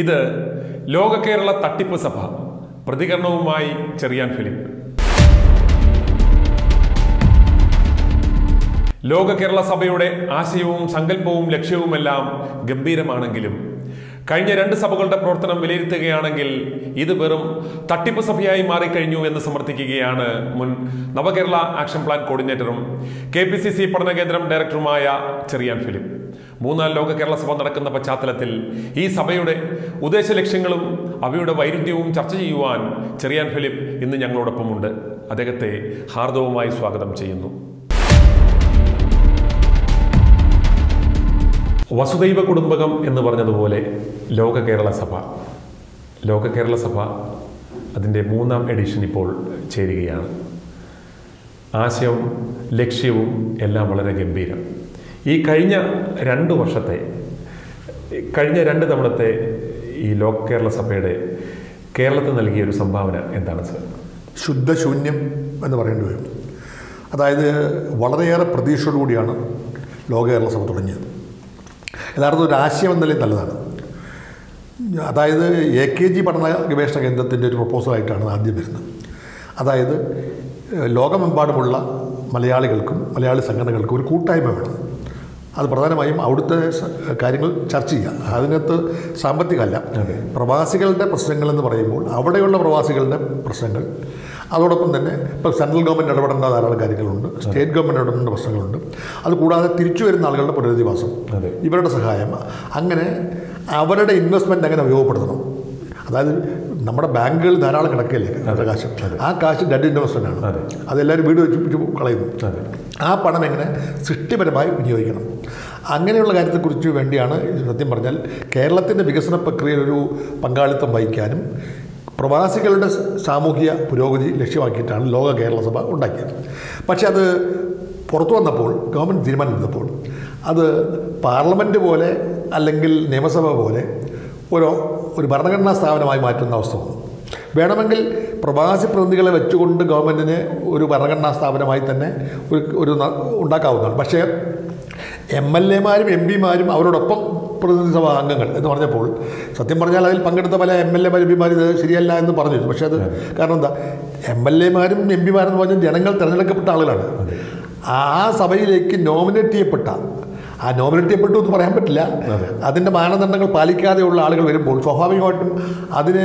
ഇത് ലോക കേരള തട്ടിപ്പ് സഭ പ്രതികരണവുമായി ചെറിയാൻ ഫിലിപ്പ്. ലോക കേരള സഭയുടെ ആശയവും സങ്കല്പവും ലക്ഷ്യവുമെല്ലാം ഗംഭീരമാണെങ്കിലും കഴിഞ്ഞ രണ്ട് സഭകളുടെ പ്രവർത്തനം വിലയിരുത്തുകയാണെങ്കിൽ ഇത് വെറും തട്ടിപ്പ് സഭയായി മാറിക്കഴിഞ്ഞു എന്ന് സമർത്ഥിക്കുകയാണ് മുൻ നവകേരള ആക്ഷൻ പ്ലാൻ കോർഡിനേറ്ററും KPCC പഠന കേന്ദ്രം ഡയറക്ടറുമായ ചെറിയാൻ ഫിലിപ്പ്. മൂന്നാം ലോക കേരള സഭ നടക്കുന്ന പശ്ചാത്തലത്തിൽ ഈ സഭയുടെ ഉദ്ദേശ ലക്ഷ്യങ്ങളും അവയുടെ വൈരുദ്ധ്യവും ചർച്ച ചെയ്യുവാൻ ചെറിയാൻ ഫിലിപ്പ് ഇന്ന് ഞങ്ങളോടൊപ്പമുണ്ട്. അദ്ദേഹത്തെ ഹാർദവമായി സ്വാഗതം ചെയ്യുന്നു. വസുദൈവ കുടുംബകം എന്ന് പറഞ്ഞതുപോലെ ലോക കേരള സഭ, അതിൻ്റെ മൂന്നാം എഡിഷൻ ഇപ്പോൾ ചേരുകയാണ്. ആശയവും ലക്ഷ്യവും എല്ലാം വളരെ ഗംഭീരം. ഈ കഴിഞ്ഞ രണ്ട് തവണത്തെ ഈ ലോക കേരള സഭയുടെ കേരളത്തിൽ നൽകിയൊരു സംഭാവന എന്താണ് സർ? ശുദ്ധശൂന്യം എന്ന് പറയേണ്ടി വരും. അതായത് വളരെയേറെ പ്രതീക്ഷയോടുകൂടിയാണ് ലോക കേരള സഭ തുടങ്ങിയത്. യഥാർത്ഥ ഒരു ആശയം എന്ന നിലയിൽ നല്ലതാണ്. അതായത് AKG പഠന ഗവേഷണ കേന്ദ്രത്തിൻ്റെ ഒരു പ്രപ്പോസലായിട്ടാണ് ആദ്യം വരുന്നത്. അതായത് ലോകമെമ്പാടുമുള്ള മലയാളികൾക്കും മലയാളി സംഘടനകൾക്കും ഒരു കൂട്ടായ്മ വേണം. അത് പ്രധാനമായും അവിടുത്തെ കാര്യങ്ങൾ ചർച്ച ചെയ്യുക. അതിനകത്ത് സാമ്പത്തികമല്ല, പ്രവാസികളുടെ പ്രശ്നങ്ങളെന്ന് പറയുമ്പോൾ അവിടെയുള്ള പ്രവാസികളുടെ പ്രശ്നങ്ങൾ, അതോടൊപ്പം തന്നെ ഇപ്പോൾ സെൻട്രൽ ഗവൺമെൻറ് ഇടപെടേണ്ട ധാരാളം കാര്യങ്ങളുണ്ട്, സ്റ്റേറ്റ് ഗവൺമെൻറ് ഇടപെടേണ്ട പ്രശ്നങ്ങളുണ്ട്, അതുകൂടാതെ തിരിച്ചു വരുന്ന ആളുകളുടെ പുനരധിവാസം, ഇവരുടെ സഹായം, അങ്ങനെ അവരുടെ ഇൻവെസ്റ്റ്മെൻറ്റ് അങ്ങനെ ഉപയോഗപ്പെടുത്തണം. അതായത് നമ്മുടെ ബാങ്കുകളിൽ ധാരാളം കിടക്കല്ലേ അവരുടെ കാശ്, ആ കാശ് ഡെഡ് ഇൻവെസ്റ്റ്മെൻ്റ് ആണ്. അതെല്ലാവരും വീട് വെച്ച് കളയുന്നു. ആ പണം എങ്ങനെ സൃഷ്ടിപരമായി വിനിയോഗിക്കണം, അങ്ങനെയുള്ള കാര്യത്തെക്കുറിച്ച് വേണ്ടിയാണ് സത്യം പറഞ്ഞാൽ കേരളത്തിൻ്റെ വികസന പ്രക്രിയയിലൊരു പങ്കാളിത്തം വഹിക്കാനും പ്രവാസികളുടെ സാമൂഹിക പുരോഗതി ലക്ഷ്യമാക്കിയിട്ടാണ് ലോക കേരള സഭ ഉണ്ടാക്കിയത്. പക്ഷേ അത് പുറത്തു വന്നപ്പോൾ, ഗവൺമെൻറ് തീരുമാനമെടുത്തപ്പോൾ അത് പാർലമെൻറ്റ് പോലെ അല്ലെങ്കിൽ നിയമസഭ പോലെ ഒരു ഭരണഘടനാ സ്ഥാപനമായി മാറ്റുന്ന അവസ്ഥ വന്നു. വേണമെങ്കിൽ പ്രവാസി പ്രതിനിധികളെ വെച്ചുകൊണ്ട് ഗവൺമെൻറ്റിന് ഒരു ഭരണഘടനാ സ്ഥാപനമായി തന്നെ ഒരു ഉണ്ടാക്കാവുന്നതാണ്. പക്ഷേ MLA മാരും MP മാരും അവരോടൊപ്പം പ്രതിനിധി സഭാ അംഗങ്ങൾ എന്ന് പറഞ്ഞപ്പോൾ സത്യം പറഞ്ഞാൽ അതിൽ പങ്കെടുത്ത പല MLA മാരും MP മാരും ഇത് ശരിയല്ല എന്ന് പറഞ്ഞിരുന്നു. പക്ഷേ അത് കാരണം എന്താ, MLA മാരും MP മാരും എന്ന് പറഞ്ഞാൽ ജനങ്ങൾ തിരഞ്ഞെടുക്കപ്പെട്ട ആളുകളാണ്. ആ സഭയിലേക്ക് നോമിനേറ്റ് ചെയ്യപ്പെട്ടു എന്ന് പറയാൻ പറ്റില്ല, അതിൻ്റെ മാനദണ്ഡങ്ങൾ പാലിക്കാതെയുള്ള ആളുകൾ വരുമ്പോൾ സ്വാഭാവികമായിട്ടും അതിന്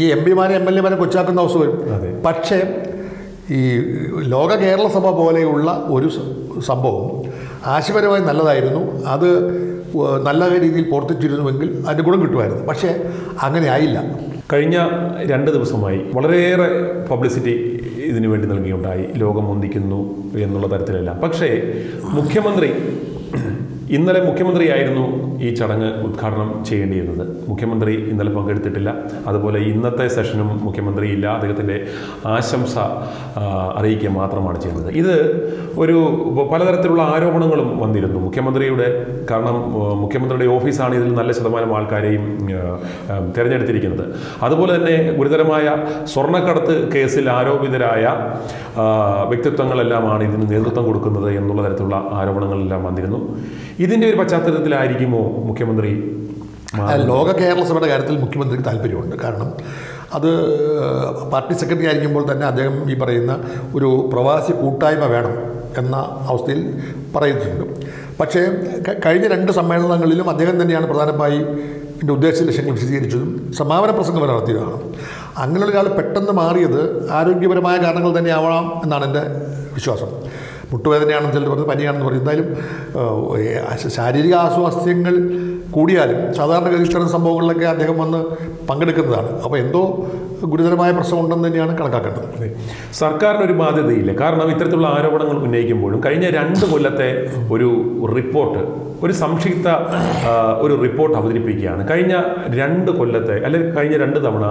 ഈ MP മാരെ MLA മാരെ കൊച്ചാക്കുന്ന അവസ്ഥ വരും. പക്ഷേ ഈ ലോക കേരള സഭ പോലെയുള്ള ഒരു സംഭവം ആശയപരമായി നല്ലതായിരുന്നു. അത് നല്ല രീതിയിൽ പ്രവർത്തിച്ചിരുന്നുവെങ്കിൽ അതിന് ഗുണം കിട്ടുമായിരുന്നു. പക്ഷേ അങ്ങനെ ആയില്ല. കഴിഞ്ഞ രണ്ട് ദിവസമായി വളരെയേറെ പബ്ലിസിറ്റി ഇതിനു വേണ്ടി നൽകിയുണ്ടായി, ലോകം ഒന്നിക്കുന്നു എന്നുള്ള തരത്തിലെല്ലാം. പക്ഷേ ഇന്നലെ മുഖ്യമന്ത്രിയായിരുന്നു ഈ ചടങ്ങ് ഉദ്ഘാടനം ചെയ്യേണ്ടിയിരുന്നത്. മുഖ്യമന്ത്രി ഇന്നലെ പങ്കെടുത്തിട്ടില്ല. അതുപോലെ ഇന്നത്തെ സെഷനും മുഖ്യമന്ത്രി ഇല്ല, അദ്ദേഹത്തിൻ്റെ ആശംസ അറിയിക്കുക മാത്രമാണ് ചെയ്യുന്നത്. ഇത് ഒരു പലതരത്തിലുള്ള ആരോപണങ്ങളും വന്നിരുന്നു മുഖ്യമന്ത്രിയുടെ. കാരണം മുഖ്യമന്ത്രിയുടെ ഓഫീസാണ് ഇതിൽ നല്ല ശതമാനം ആൾക്കാരെയും തിരഞ്ഞെടുത്തിരിക്കുന്നത്. അതുപോലെ തന്നെ ഗുരുതരമായ സ്വർണ്ണക്കടത്ത് കേസിൽ ആരോപിതരായ വ്യക്തിത്വങ്ങളെല്ലാമാണ് ഇതിന് നേതൃത്വം കൊടുക്കുന്നത് എന്നുള്ള തരത്തിലുള്ള ആരോപണങ്ങളെല്ലാം വന്നിരുന്നു. ഇതിൻ്റെ ഒരു പശ്ചാത്തലത്തിലായിരിക്കുമോ മുഖ്യമന്ത്രി? ലോക കേരള സഭയുടെ കാര്യത്തിൽ മുഖ്യമന്ത്രിക്ക് താല്പര്യമുണ്ട്. കാരണം അത് പാർട്ടി സെക്രട്ടറി ആയിരിക്കുമ്പോൾ തന്നെ അദ്ദേഹം ഈ പറയുന്ന ഒരു പ്രവാസി കൂട്ടായ്മ വേണം എന്ന അവസ്ഥയിൽ പറയുന്നുണ്ട്. പക്ഷേ കഴിഞ്ഞ രണ്ട് സമ്മേളനങ്ങളിലും അദ്ദേഹം തന്നെയാണ് പ്രധാനമായി ഇതിൻ്റെ ഉദ്ദേശ ലക്ഷ്യങ്ങൾ വിശദീകരിച്ചതും സമാപന പ്രസംഗം നടത്തിയതാണ്. അങ്ങനെയുള്ള ഒരാൾ പെട്ടെന്ന് മാറിയത് ആരോഗ്യപരമായ കാരണങ്ങൾ തന്നെ ആവണം എന്നാണ് എൻ്റെ വിശ്വാസം. മുട്ടുവേദനയാണെന്ന് ചിലർ പറഞ്ഞ്, പനിയാണെന്ന് പറയും. എന്തായാലും ശാരീരിക അസ്വാസ്ഥ്യങ്ങൾ കൂടിയാലും സാധാരണഗതിയിൽ ഇത്തരം സംഭവങ്ങളിലൊക്കെ അദ്ദേഹം വന്ന് പങ്കെടുക്കുന്നതാണ്. അപ്പോൾ എന്തോ ഗുരുതരമായ പ്രശ്നമുണ്ടെന്ന് തന്നെയാണ് കണക്കാക്കേണ്ടത്. സർക്കാരിനൊരു ബാധ്യതയില്ല. കാരണം ഇത്തരത്തിലുള്ള ആരോപണങ്ങൾ ഉന്നയിക്കുമ്പോഴും കഴിഞ്ഞ 2 കൊല്ലത്തെ ഒരു സംക്ഷിപ്ത റിപ്പോർട്ട് അവതരിപ്പിക്കുകയാണ്. കഴിഞ്ഞ രണ്ട് തവണ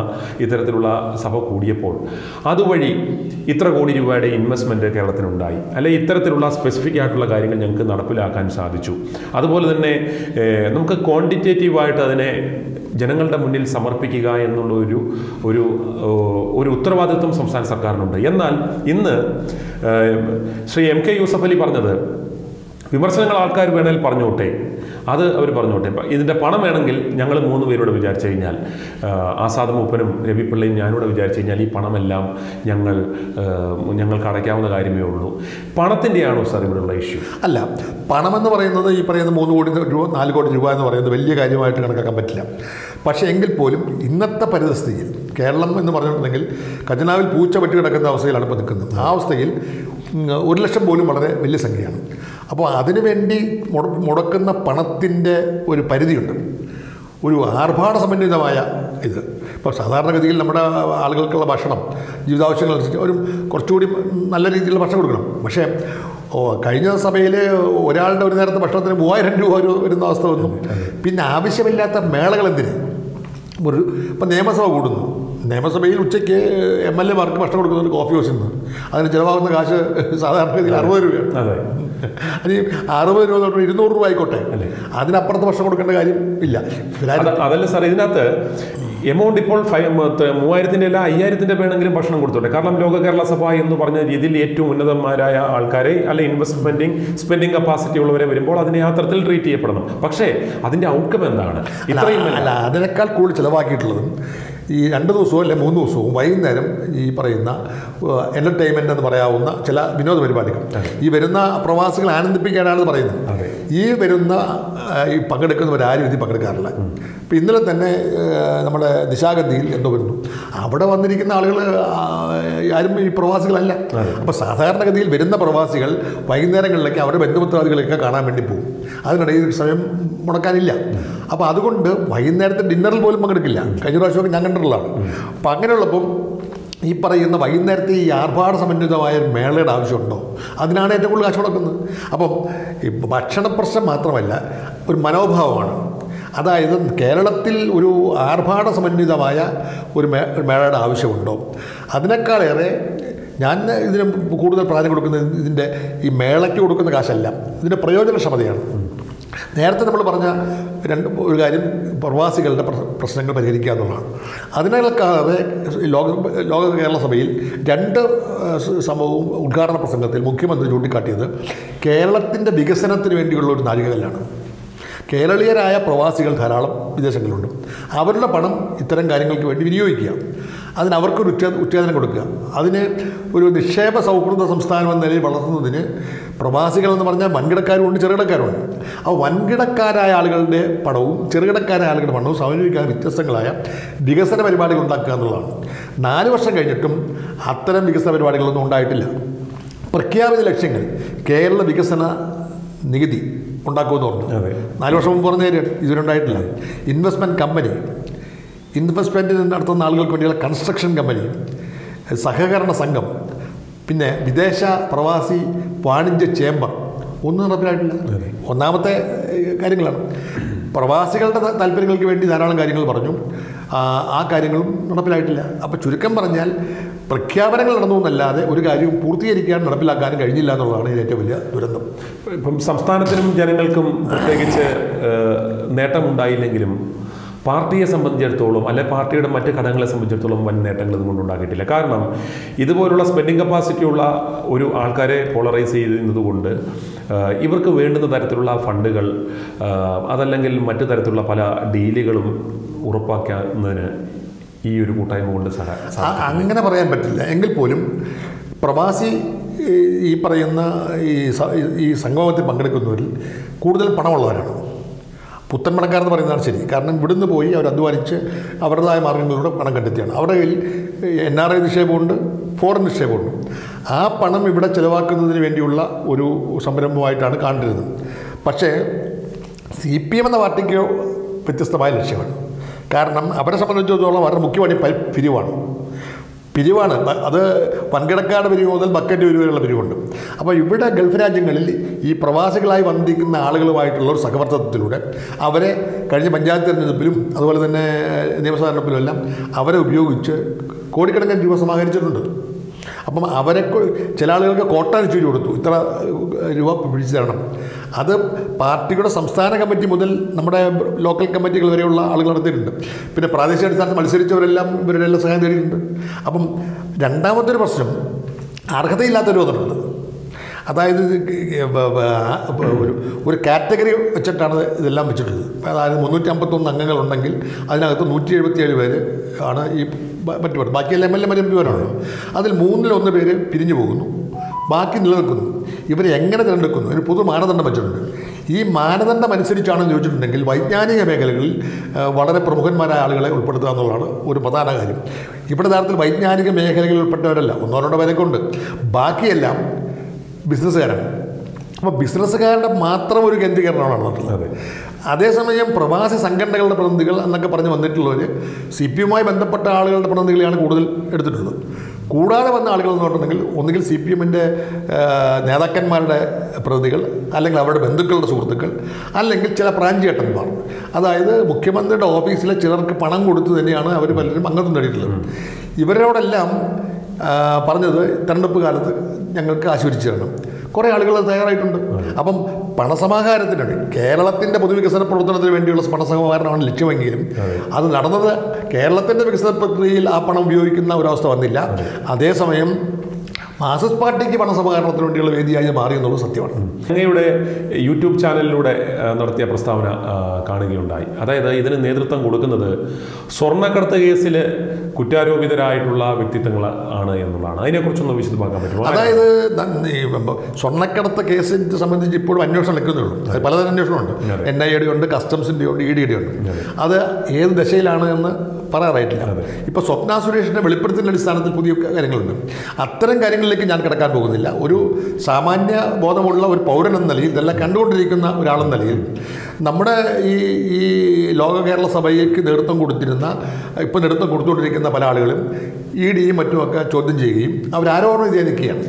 ഇത്തരത്തിലുള്ള സഭ കൂടിയപ്പോൾ അതുവഴി ഇത്ര കോടി രൂപയുടെ ഇൻവെസ്റ്റ്മെൻറ്റ് കേരളത്തിനുണ്ടായി, അല്ലെങ്കിൽ ഇത്തരത്തിലുള്ള സ്പെസിഫിക് ആയിട്ടുള്ള കാര്യങ്ങൾ ഞങ്ങൾക്ക് നടപ്പിലാക്കാൻ സാധിച്ചു. അതുപോലെ തന്നെ നമുക്ക് ക്വാണ്ടിറ്റേറ്റീവായിട്ട് അതിനെ ജനങ്ങളുടെ മുന്നിൽ സമർപ്പിക്കുക എന്നുള്ള ഒരു ഉത്തരവാദിത്വം സംസ്ഥാന സർക്കാരിനുണ്ട്. എന്നാൽ ഇന്ന് ശ്രീ MK യൂസഫ് അലി പറഞ്ഞത് വിമർശനങ്ങൾ ആൾക്കാർ വേണേൽ പറഞ്ഞോട്ടെ, അത് അവർ പറഞ്ഞോട്ടെ. ഇതിൻ്റെ പണം വേണമെങ്കിൽ ഞങ്ങൾ മൂന്ന് പേരോട് വിചാരിച്ചു കഴിഞ്ഞാൽ, ആസാദും ഉപ്പനും രവിപിള്ളയും ഞാനോട് വിചാരിച്ചു കഴിഞ്ഞാൽ, ഈ പണമെല്ലാം ഞങ്ങൾക്ക് അടയ്ക്കാവുന്ന കാര്യമേ ഉള്ളൂ. പണത്തിൻ്റെയാണോ സാർ ഇവിടെയുള്ള ഇഷ്യൂ? അല്ല, പണമെന്ന് പറയുന്നത് ഈ പറയുന്ന 3 കോടി രൂപ 4 കോടി രൂപ എന്ന് പറയുന്നത് വലിയ കാര്യമായിട്ട് കണക്കാക്കാൻ പറ്റില്ല. പക്ഷേ എങ്കിൽ പോലും ഇന്നത്തെ പരിതസ്ഥിതിയിൽ കേരളം എന്ന് പറഞ്ഞിട്ടുണ്ടെങ്കിൽ ഖജനാവിൽ പൂച്ച വെട്ടി കിടക്കുന്ന അവസ്ഥയിലാണ് ഇപ്പോൾ നിൽക്കുന്നത്. ആ അവസ്ഥയിൽ 1 ലക്ഷം പോലും വളരെ വലിയ സംഖ്യയാണ്. അപ്പോൾ അതിനുവേണ്ടി മുടക്കുന്ന പണത്തിൻ്റെ ഒരു പരിധിയുണ്ട്, ഒരു ആർഭാട സമന്വിതമായ ഇത്. ഇപ്പോൾ സാധാരണഗതിയിൽ നമ്മുടെ ആളുകൾക്കുള്ള ഭക്ഷണം ജീവിതാവശ്യങ്ങളനുസരിച്ച് ഒരു കുറച്ചുകൂടി നല്ല രീതിയിലുള്ള ഭക്ഷണം കൊടുക്കണം. പക്ഷേ കഴിഞ്ഞ സഭയിൽ ഒരാളുടെ ഒരു നേരത്തെ ഭക്ഷണത്തിന് 3000 രൂപ വരുന്ന അവസ്ഥ വന്നു. പിന്നെ ആവശ്യമില്ലാത്ത മേളകൾ എന്തിന്? ഒരു ഇപ്പം നിയമസഭ കൂടുന്നു, നിയമസഭയിൽ ഉച്ചയ്ക്ക് MLA മാർക്ക് ഭക്ഷണം കൊടുക്കുന്നത് കോഫി ഹൗസിൽ നിന്ന്. അതിന് ചിലവാകുന്ന കാശ് സാധാരണഗതിയിൽ 60 രൂപയാണ്. അതിന് 60 രൂപ തൊട്ട് 200 രൂപ ആയിക്കോട്ടെ, അതിനപ്പുറത്ത് ഭക്ഷണം കൊടുക്കേണ്ട കാര്യം ഇല്ല. അതല്ല സാർ, ഇതിനകത്ത് എമൗണ്ട് ഇപ്പോൾ 3000-ന്റെ അല്ല 5000-ന്റെ വേണമെങ്കിലും ഭക്ഷണം കൊടുത്തോട്ടെ. കാരണം ലോക കേരള സഭ എന്ന് പറഞ്ഞ രീതിയിൽ ഏറ്റവും ഉന്നതന്മാരായ ആൾക്കാരെ, അല്ലെ ഇൻവെസ്റ്റ്മെന്റിങ് സ്പെൻഡിങ് കപ്പാസിറ്റി ഉള്ളവരെ വരുമ്പോൾ അതിനെ ആ തരത്തിൽ ട്രീറ്റ് ചെയ്യപ്പെടണം. പക്ഷേ അതിൻ്റെ ഔട്ട്കം എന്താണ്? ഇത്രയും അല്ല, അതിനേക്കാൾ കൂടുതൽ ചിലവാക്കിയിട്ടുള്ളതും ഈ 2 ദിവസവും അല്ലെ 3 ദിവസവും വൈകുന്നേരം ഈ പറയുന്ന എൻ്റർടൈൻമെൻ്റ് എന്ന് പറയാവുന്ന ചില വിനോദ പരിപാടികൾ ഈ വരുന്ന പ്രവാസികളെ ആനന്ദിപ്പിക്കാനാണെന്ന് പറയുന്നത്. ഈ വരുന്ന ഈ പങ്കെടുക്കുന്നവരാരും ഇതിൽ പങ്കെടുക്കാറില്ല. ഇപ്പം ഇന്നലെ തന്നെ നമ്മുടെ ദിശാഗന്ധിയിൽ എന്തോ വരുന്നു, അവിടെ വന്നിരിക്കുന്ന ആളുകൾ ആരും ഈ പ്രവാസികളല്ല. അപ്പോൾ സാധാരണഗതിയിൽ വരുന്ന പ്രവാസികൾ വൈകുന്നേരങ്ങളിലേക്ക് അവരുടെ ബന്ധുമിത്രാദികളൊക്കെ കാണാൻ വേണ്ടി പോകും, അതിനിടയിൽ സമയം മുടക്കാനില്ല. അപ്പോൾ അതുകൊണ്ട് വൈകുന്നേരത്തെ ഡിന്നറിൽ പോലും പങ്കെടുക്കില്ല. കഴിഞ്ഞ പ്രാവശ്യമൊക്കെ ഞാൻ കണ്ടിട്ടുള്ളതാണ്. അപ്പം അങ്ങനെയുള്ളപ്പം ഈ പറയുന്ന വൈകുന്നേരത്തെ ഈ ആർഭാട സമന്വിതമായ മേളയുടെ ആവശ്യമുണ്ടോ? അതിനാണ് ഏറ്റവും കൂടുതൽ കാശ് മുടക്കുന്നത്. അപ്പം ഭക്ഷണ പ്രശ്നം മാത്രമല്ല, ഒരു മനോഭാവമാണ്. അതായത് കേരളത്തിൽ ഒരു ആർഭാട സമന്വിതമായ ഒരു മേളയുടെ ആവശ്യമുണ്ടോ? അതിനേക്കാളേറെ ഞാൻ ഇതിന് കൂടുതൽ പ്രാധാന്യം കൊടുക്കുന്നത് ഇതിൻ്റെ ഈ മേളയ്ക്ക് കൊടുക്കുന്ന കാശല്ല, ഇതിൻ്റെ പ്രയോജനക്ഷമതയാണ്. നേരത്തെ നമ്മൾ പറഞ്ഞ ഒരു കാര്യം പ്രവാസികളുടെ പ്രശ്നങ്ങൾ പരിഹരിക്കുക എന്നുള്ളതാണ്. അതിനേക്കാളെ ലോക കേരള സഭയിൽ 2 സംഭവവും ഉദ്ഘാടന പ്രസംഗത്തിൽ മുഖ്യമന്ത്രി ചൂണ്ടിക്കാട്ടിയത് കേരളത്തിൻ്റെ വികസനത്തിന് വേണ്ടിയുള്ള ഒരു നാഴികകല്ലാണ്. കേരളീയരായ പ്രവാസികൾ ധാരാളം വിദേശങ്ങളുണ്ട്, അവരുടെ പണം ഇത്തരം കാര്യങ്ങൾക്ക് വേണ്ടി വിനിയോഗിക്കുക, അതിനവർക്കൊരു ഉത്തേജനം കൊടുക്കുക, അതിന് ഒരു നിക്ഷേപ സൗഹൃദ സംസ്ഥാനം എന്ന നിലയിൽ വളർത്തുന്നതിന് പ്രവാസികളെന്ന് പറഞ്ഞാൽ വൻകിടക്കാരുമുണ്ട്, ചെറുകിടക്കാരുമുണ്ട്. ആ വൻകിടക്കാരായ ആളുകളുടെ പണവും ചെറുകിടക്കാരായ ആളുകളുടെ പണവും സമന്വയിപ്പിക്കാൻ വ്യത്യസ്തങ്ങളായ വികസന പരിപാടികൾ ഉണ്ടാക്കുക എന്നുള്ളതാണ്. 4 വർഷം കഴിഞ്ഞിട്ടും അത്തരം വികസന പരിപാടികളൊന്നും ഉണ്ടായിട്ടില്ല. പ്രഖ്യാപിത ലക്ഷ്യങ്ങൾ കേരള വികസന നികുതി ഉണ്ടാക്കുമെന്ന് പറഞ്ഞു, 4 വർഷം മുമ്പ് പറഞ്ഞ കാര്യം ഇതിലുണ്ടായിട്ടില്ല. ഇൻവെസ്റ്റ്മെൻറ്റ് കമ്പനി, ഇൻവെസ്റ്റ്മെൻറ്റിന് നടത്തുന്ന ആളുകൾക്ക് വേണ്ടിയുള്ള കൺസ്ട്രക്ഷൻ കമ്പനി, സഹകരണ സംഘം, പിന്നെ വിദേശ പ്രവാസി വാണിജ്യ ചേംബർ, ഒന്നും നടപ്പിലായിട്ടില്ല. ഒന്നാമത്തെ കാര്യങ്ങളാണ്. പ്രവാസികളുടെ താല്പര്യങ്ങൾക്ക് വേണ്ടി ധാരാളം കാര്യങ്ങൾ പറഞ്ഞു, ആ കാര്യങ്ങളും നടപ്പിലായിട്ടില്ല. അപ്പോൾ ചുരുക്കം പറഞ്ഞാൽ പ്രഖ്യാപനങ്ങൾ നടന്നു എന്നല്ലാതെ ഒരു കാര്യവും പൂർത്തീകരിക്കാനും നടപ്പിലാക്കാനും കഴിഞ്ഞില്ല എന്നുള്ളതാണ് ഏറ്റവും വലിയ ദുരന്തം. ഇപ്പം സംസ്ഥാനത്തിനും ജനങ്ങൾക്കും പ്രത്യേകിച്ച് നേട്ടമുണ്ടായില്ലെങ്കിലും പാർട്ടിയെ സംബന്ധിച്ചിടത്തോളം, അല്ലെ പാർട്ടിയുടെ മറ്റ് ഘടകങ്ങളെ സംബന്ധിച്ചിടത്തോളം വൻ നേട്ടങ്ങൾ ഇതുകൊണ്ടുണ്ടാക്കിയിട്ടില്ല. കാരണം ഇതുപോലുള്ള സ്പെൻഡിങ് കപ്പാസിറ്റിയുള്ള ഒരു ആൾക്കാരെ പോളറൈസ് ചെയ്യുന്നത് കൊണ്ട് ഇവർക്ക് വേണ്ടുന്ന തരത്തിലുള്ള ഫണ്ടുകൾ, അതല്ലെങ്കിൽ മറ്റു തരത്തിലുള്ള പല ഡീലുകളും ഉറപ്പാക്കുന്നതിന് ഈ ഒരു കൂട്ടായ്മ കൊണ്ട് സഹായം അങ്ങനെ പറയാൻ പറ്റില്ല. എങ്കിൽ പോലും പ്രവാസി ഈ പറയുന്ന ഈ സംഗമത്തിൽ പങ്കെടുക്കുന്നവരിൽ കൂടുതൽ പണമുള്ളവരാണ്. പുത്തൻപണക്കാരെന്ന് പറയുന്നതാണ് ശരി. കാരണം ഇവിടുന്ന് പോയി അവർ അധ്വാനിച്ച് അവരുടേതായ മാർഗ്ഗങ്ങളിലൂടെ പണം കണ്ടെത്തിയാണ്. അവരുടെ കയ്യിൽ NRI നിക്ഷേപമുണ്ട്, ഫോറിൻ നിക്ഷേപമുണ്ട്. ആ പണം ഇവിടെ ചിലവാക്കുന്നതിന് വേണ്ടിയുള്ള ഒരു സംരംഭമായിട്ടാണ് കണ്ടിരുന്നത്. പക്ഷേ CPM എന്ന പാർട്ടിക്ക് വ്യത്യസ്തമായ ലക്ഷ്യമാണ്. കാരണം അവരെ സംബന്ധിച്ചിടത്തോളം അവരുടെ മുഖ്യപണി പിരിവാണ്. അത് വൻകിടക്കാട് പിരിവ് മുതൽ ബക്കറ്റ് പിരിവ് വരെയുള്ള പിരിവുണ്ട്. അപ്പോൾ ഇവിടെ ഗൾഫ് രാജ്യങ്ങളിൽ ഈ പ്രവാസികളായി വന്നിരിക്കുന്ന ആളുകളുമായിട്ടുള്ള ഒരു സഹവർത്തത്തിലൂടെ അവരെ കഴിഞ്ഞ പഞ്ചായത്ത് തിരഞ്ഞെടുപ്പിലും അതുപോലെ തന്നെ നിയമസഭാ തിരഞ്ഞെടുപ്പിലും എല്ലാം അവരെ ഉപയോഗിച്ച് കോടിക്കണക്കിന് രൂപ സമാഹരിച്ചിട്ടുണ്ട്. അപ്പം അവരെ ചില ആളുകൾക്ക് കോട്ട ചുരി കൊടുത്തു, ഇത്ര രൂപ പിടിച്ചു തരണം. അത് പാർട്ടിയുടെ സംസ്ഥാന കമ്മിറ്റി മുതൽ നമ്മുടെ ലോക്കൽ കമ്മിറ്റികൾ വരെയുള്ള ആളുകൾ നടത്തിയിട്ടുണ്ട്. പിന്നെ പ്രാദേശിക അടിസ്ഥാനത്തിൽ മത്സരിച്ചവരെല്ലാം ഇവരുടെയെല്ലാം സഹായം തേടിയിട്ടുണ്ട്. അപ്പം രണ്ടാമത്തെ ഒരു പ്രശ്നം അർഹതയില്ലാത്ത രോഗമുണ്ട്. അതായത് ഒരു കാറ്റഗറി വെച്ചിട്ടാണ് ഇതെല്ലാം വെച്ചിട്ടുള്ളത്. അതായത് 351 അംഗങ്ങളുണ്ടെങ്കിൽ അതിനകത്ത് 177 പേര് ആണ് ഈ മറ്റു പേർ, ബാക്കിയെല്ലാം എം എൽ എമാരും അതിൽ 3/1 പേര് പിരിഞ്ഞു പോകുന്നു, ബാക്കി നിലനിൽക്കുന്നു. ഇവരെ എങ്ങനെ തിരഞ്ഞെടുക്കുന്നു? ഒരു പൊതു മാനദണ്ഡം വെച്ചിട്ടുണ്ട്. ഈ മാനദണ്ഡം അനുസരിച്ചാണെന്ന് ചോദിച്ചിട്ടുണ്ടെങ്കിൽ വൈജ്ഞാനിക മേഖലകളിൽ വളരെ പ്രമുഖന്മാരായ ആളുകളെ ഉൾപ്പെടുത്തുക എന്നുള്ളതാണ് ഒരു പ്രധാന കാര്യം. ഇവിടെ യഥാർത്ഥത്തിൽ വൈജ്ഞാനിക മേഖലകളിൽ ഉൾപ്പെട്ടവരല്ല, 1-2 പേരൊക്കെ ഉണ്ട്, ബാക്കിയെല്ലാം ബിസിനസ്സുകാരാണ്. അപ്പോൾ ബിസിനസ്സുകാരുടെ മാത്രം ഒരു കേന്ദ്രീകരണമാണ് നടന്നിട്ടുള്ളത്. അതേസമയം പ്രവാസി സംഘടനകളുടെ പ്രതിനിധികൾ എന്നൊക്കെ പറഞ്ഞ് വന്നിട്ടുള്ളവർ CPM-മായി ബന്ധപ്പെട്ട ആളുകളുടെ പ്രതിനിധികളെയാണ് കൂടുതൽ എടുത്തിട്ടുള്ളത്. കൂടാതെ വന്ന ആളുകൾ എന്ന് പറഞ്ഞിട്ടുണ്ടെങ്കിൽ ഒന്നുകിൽ CPM-ൻ്റെ നേതാക്കന്മാരുടെ പ്രതിനിധികൾ, അല്ലെങ്കിൽ അവരുടെ ബന്ധുക്കളുടെ സുഹൃത്തുക്കൾ, അല്ലെങ്കിൽ ചില പ്രാഞ്ച് ഏട്ടന്മാർ. അതായത് മുഖ്യമന്ത്രിയുടെ ഓഫീസിലെ ചിലർക്ക് പണം കൊടുത്തു തന്നെയാണ് അവർ പലരും അംഗത്വം നേടിയിട്ടുള്ളത്. ഇവരോടെല്ലാം പറഞ്ഞത് തെരഞ്ഞെടുപ്പ് കാലത്ത് ഞങ്ങൾക്ക് ആശ്വസിച്ചു തരണം. കുറേ ആളുകൾ തയ്യാറായിട്ടുണ്ട്. അപ്പം പണസമാഹാരത്തിനുണ്ട്, കേരളത്തിൻ്റെ പൊതുവികസന പ്രവർത്തനത്തിന് വേണ്ടിയുള്ള പണസമാഹാരമാണ് ലക്ഷ്യമെങ്കിലും അത് നടന്നത് കേരളത്തിൻ്റെ വികസന പ്രക്രിയയിൽ ആ പണം ഉപയോഗിക്കുന്ന ഒരവസ്ഥ വന്നില്ല. അതേസമയം മാർക്സിസ്റ്റ് പാർട്ടിക്ക് പണസമാഹരണത്തിന് വേണ്ടിയുള്ള വേദിയായി മാറി എന്നുള്ളത് സത്യമാണ്. അങ്ങയുടെ യൂട്യൂബ് ചാനലിലൂടെ നടത്തിയ പ്രസ്താവന കാണുകയുണ്ടായി. അതായത് ഇതിന് നേതൃത്വം കൊടുക്കുന്നത് സ്വർണ്ണക്കടത്ത് കേസിൽ കുറ്റാരോപിതരായിട്ടുള്ള വ്യക്തിത്വങ്ങൾ ആണ് എന്നുള്ളതാണ്. അതിനെക്കുറിച്ചൊന്ന് വിശദമാക്കാൻ പറ്റുമോ? അതായത് സ്വർണ്ണക്കടത്ത് കേസിനെ സംബന്ധിച്ച് ഇപ്പോഴും അന്വേഷണം എടുക്കുന്നുള്ളൂ. അത് പലതരം അന്വേഷണമുണ്ട്. NIA-യുടെ ഉണ്ട്, കസ്റ്റംസിൻ്റെ ഉണ്ട്, ED-യുടെ ഉണ്ട്. അത് ഏത് ദശയിലാണ് എന്ന് പറയാറായിട്ടില്ല. ഇപ്പോൾ സ്വപ്ന സുരേഷിൻ്റെ വെളിപ്പെടുത്തുന്ന അടിസ്ഥാനത്തിൽ പുതിയ കാര്യങ്ങളുണ്ട്. അത്തരം കാര്യങ്ങളിലേക്ക് ഞാൻ കിടക്കാൻ പോകുന്നില്ല. ഒരു സാമാന്യ ബോധമുള്ള ഒരു പൗരൻ എന്ന നിലയിൽ, ഇതെല്ലാം കണ്ടുകൊണ്ടിരിക്കുന്ന ഒരാളെന്ന നിലയിൽ, നമ്മുടെ ഈ ലോക കേരള സഭയ്ക്ക് നേതൃത്വം കൊടുത്തിരുന്ന, ഇപ്പോൾ നേതൃത്വം കൊടുത്തുകൊണ്ടിരിക്കുന്ന പല ആളുകളും ED-യും മറ്റുമൊക്കെ ചോദ്യം ചെയ്യുകയും അവരാരോപണ വിധേയ നിൽക്കുകയാണ്.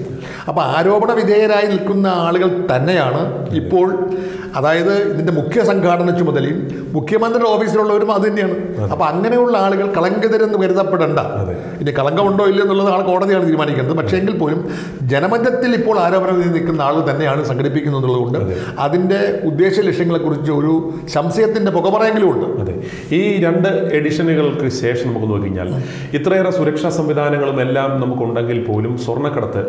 അപ്പോൾ ആരോപണ വിധേയരായി നിൽക്കുന്ന ആളുകൾ തന്നെയാണ് ഇപ്പോൾ, അതായത് ഇതിൻ്റെ മുഖ്യ സംഘാടന ചുമതലയും മുഖ്യമന്ത്രിയുടെ ഓഫീസിലുള്ളവരും അത് തന്നെയാണ്. അപ്പോൾ അങ്ങനെയുള്ള ആളുകൾ കളങ്കിതരെന്ന് കരുതപ്പെടേണ്ട. ഇനി കളങ്കമുണ്ടോ ഇല്ല എന്നുള്ളത് ആൾ കോടതിയാണ് തീരുമാനിക്കുന്നത്. പക്ഷേ എങ്കിൽ പോലും ജനമധ്യത്തിൽ ഇപ്പോൾ ആരോപണം നിൽക്കുന്ന ആൾ തന്നെയാണ് സംഘടിപ്പിക്കുന്നത് എന്നുള്ളതുകൊണ്ട് അതിൻ്റെ ഉദ്ദേശ ലക്ഷ്യങ്ങളെക്കുറിച്ച് ഒരു സംശയത്തിൻ്റെ പുകമറയെങ്കിലും ഉണ്ട്. അതെ, ഈ 2 എഡിഷനുകൾക്ക് ശേഷം നമുക്ക് നോക്കിക്കഴിഞ്ഞാൽ ഇത്രയേറെ സുരക്ഷാ സംവിധാനങ്ങളും എല്ലാം നമുക്കുണ്ടെങ്കിൽ പോലും സ്വർണ്ണക്കടത്ത്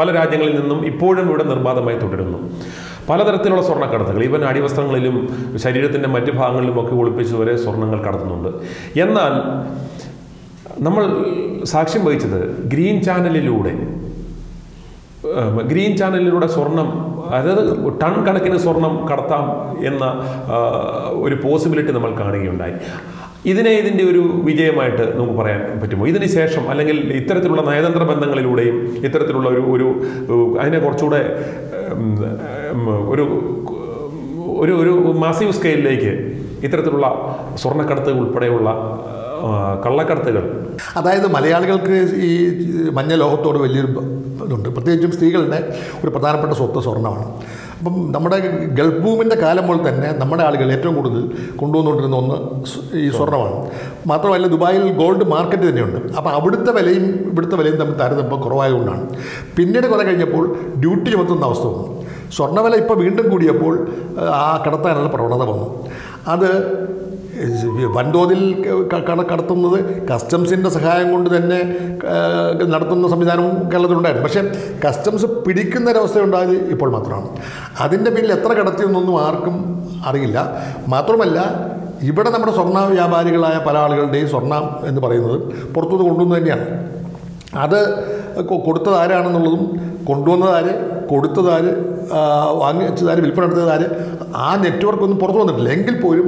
പല രാജ്യങ്ങളിൽ നിന്നും ഇപ്പോഴും ഇവിടെ നിർബാധമായി തുടരുന്നു. പലതരത്തിലുള്ള സ്വർണ്ണക്കടത്തുകൾ, ഇവൻ അടിവസ്ത്രങ്ങളിലും ശരീരത്തിൻ്റെ മറ്റ് ഭാഗങ്ങളിലുമൊക്കെ ഒളിപ്പിച്ച് വരെ സ്വർണ്ണങ്ങൾ കടത്തുന്നുണ്ട്. എന്നാൽ നമ്മൾ സാക്ഷ്യം വഹിച്ചത് ഗ്രീൻ ചാനലിലൂടെ സ്വർണം, അതായത് ടൺ കണക്കിന് സ്വർണം കടത്താം എന്ന ഒരു പോസിബിലിറ്റി നമ്മൾ കാണുകയുണ്ടായി. ഇതിൻ്റെ ഒരു വിജയമായിട്ട് നമുക്ക് പറയാൻ പറ്റുമോ? ഇതിന് ശേഷം അല്ലെങ്കിൽ ഇത്തരത്തിലുള്ള നയതന്ത്ര ബന്ധങ്ങളിലൂടെയും ഇത്തരത്തിലുള്ള ഒരു അതിനെ കുറച്ചുകൂടെ ഒരു ഒരു ഒരു മാസീവ് സ്കെയിലിലേക്ക് ഇത്തരത്തിലുള്ള സ്വർണ്ണക്കടത്ത് ഉൾപ്പെടെയുള്ള കള്ളക്കടത്തുകൾ, അതായത് മലയാളികൾക്ക് ഈ മഞ്ഞ ലോഹത്തോട് വലിയൊരു ഇതുണ്ട്. പ്രത്യേകിച്ചും സ്ത്രീകളുടെ ഒരു പ്രധാനപ്പെട്ട സ്വത്ത് സ്വർണ്ണമാണ്. അപ്പം നമ്മുടെ ഗൾഫ് ഭൂമിൻ്റെ കാലം മുതൽ തന്നെ നമ്മുടെ ആളുകൾ ഏറ്റവും കൂടുതൽ കൊണ്ടുവന്നുകൊണ്ടിരുന്ന ഒന്ന് ഈ സ്വർണ്ണമാണ്. മാത്രമല്ല ദുബായിൽ ഗോൾഡ് മാർക്കറ്റ് തന്നെയുണ്ട്. അപ്പോൾ അവിടുത്തെ വിലയും ഇവിടുത്തെ വിലയും തമ്മിൽ താരതമ്യം കുറവായതുകൊണ്ടാണ്. പിന്നീട് കുറേ കഴിഞ്ഞപ്പോൾ ഡ്യൂട്ടി ചുമത്തുന്ന അവസ്ഥ വന്നു. സ്വർണ്ണവില ഇപ്പോൾ വീണ്ടും കൂടിയപ്പോൾ ആ കടത്താനുള്ള പ്രവണത വന്നു. അത് വൻതോതിൽ കടത്തുന്നത് കസ്റ്റംസിൻ്റെ സഹായം കൊണ്ട് തന്നെ നടത്തുന്ന സംവിധാനവും കേരളത്തിലുണ്ടായിരുന്നു. പക്ഷേ കസ്റ്റംസ് പിടിക്കുന്ന ഒരവസ്ഥയുണ്ടായത് ഇപ്പോൾ മാത്രമാണ്. അതിൻ്റെ പിന്നിൽ എത്ര കടത്തിയെന്നൊന്നും ആർക്കും അറിയില്ല. മാത്രമല്ല ഇവിടെ നമ്മുടെ സ്വർണ്ണ വ്യാപാരികളായ പല ആളുകളുടെയും സ്വർണ്ണം എന്ന് പറയുന്നത് പുറത്തുനിന്ന് കൊണ്ടുവന്ന് തന്നെയാണ്. അത് കൊടുത്തത് ആരാണെന്നുള്ളതും കൊണ്ടുവന്നതാര്, കൊടുത്തതാര്, വാങ്ങിച്ചതാര്, വിൽപ്പന നടത്തിയതാര്, ആ നെറ്റ്വർക്കൊന്നും പുറത്തു വന്നിട്ടില്ല. എങ്കിൽ പോലും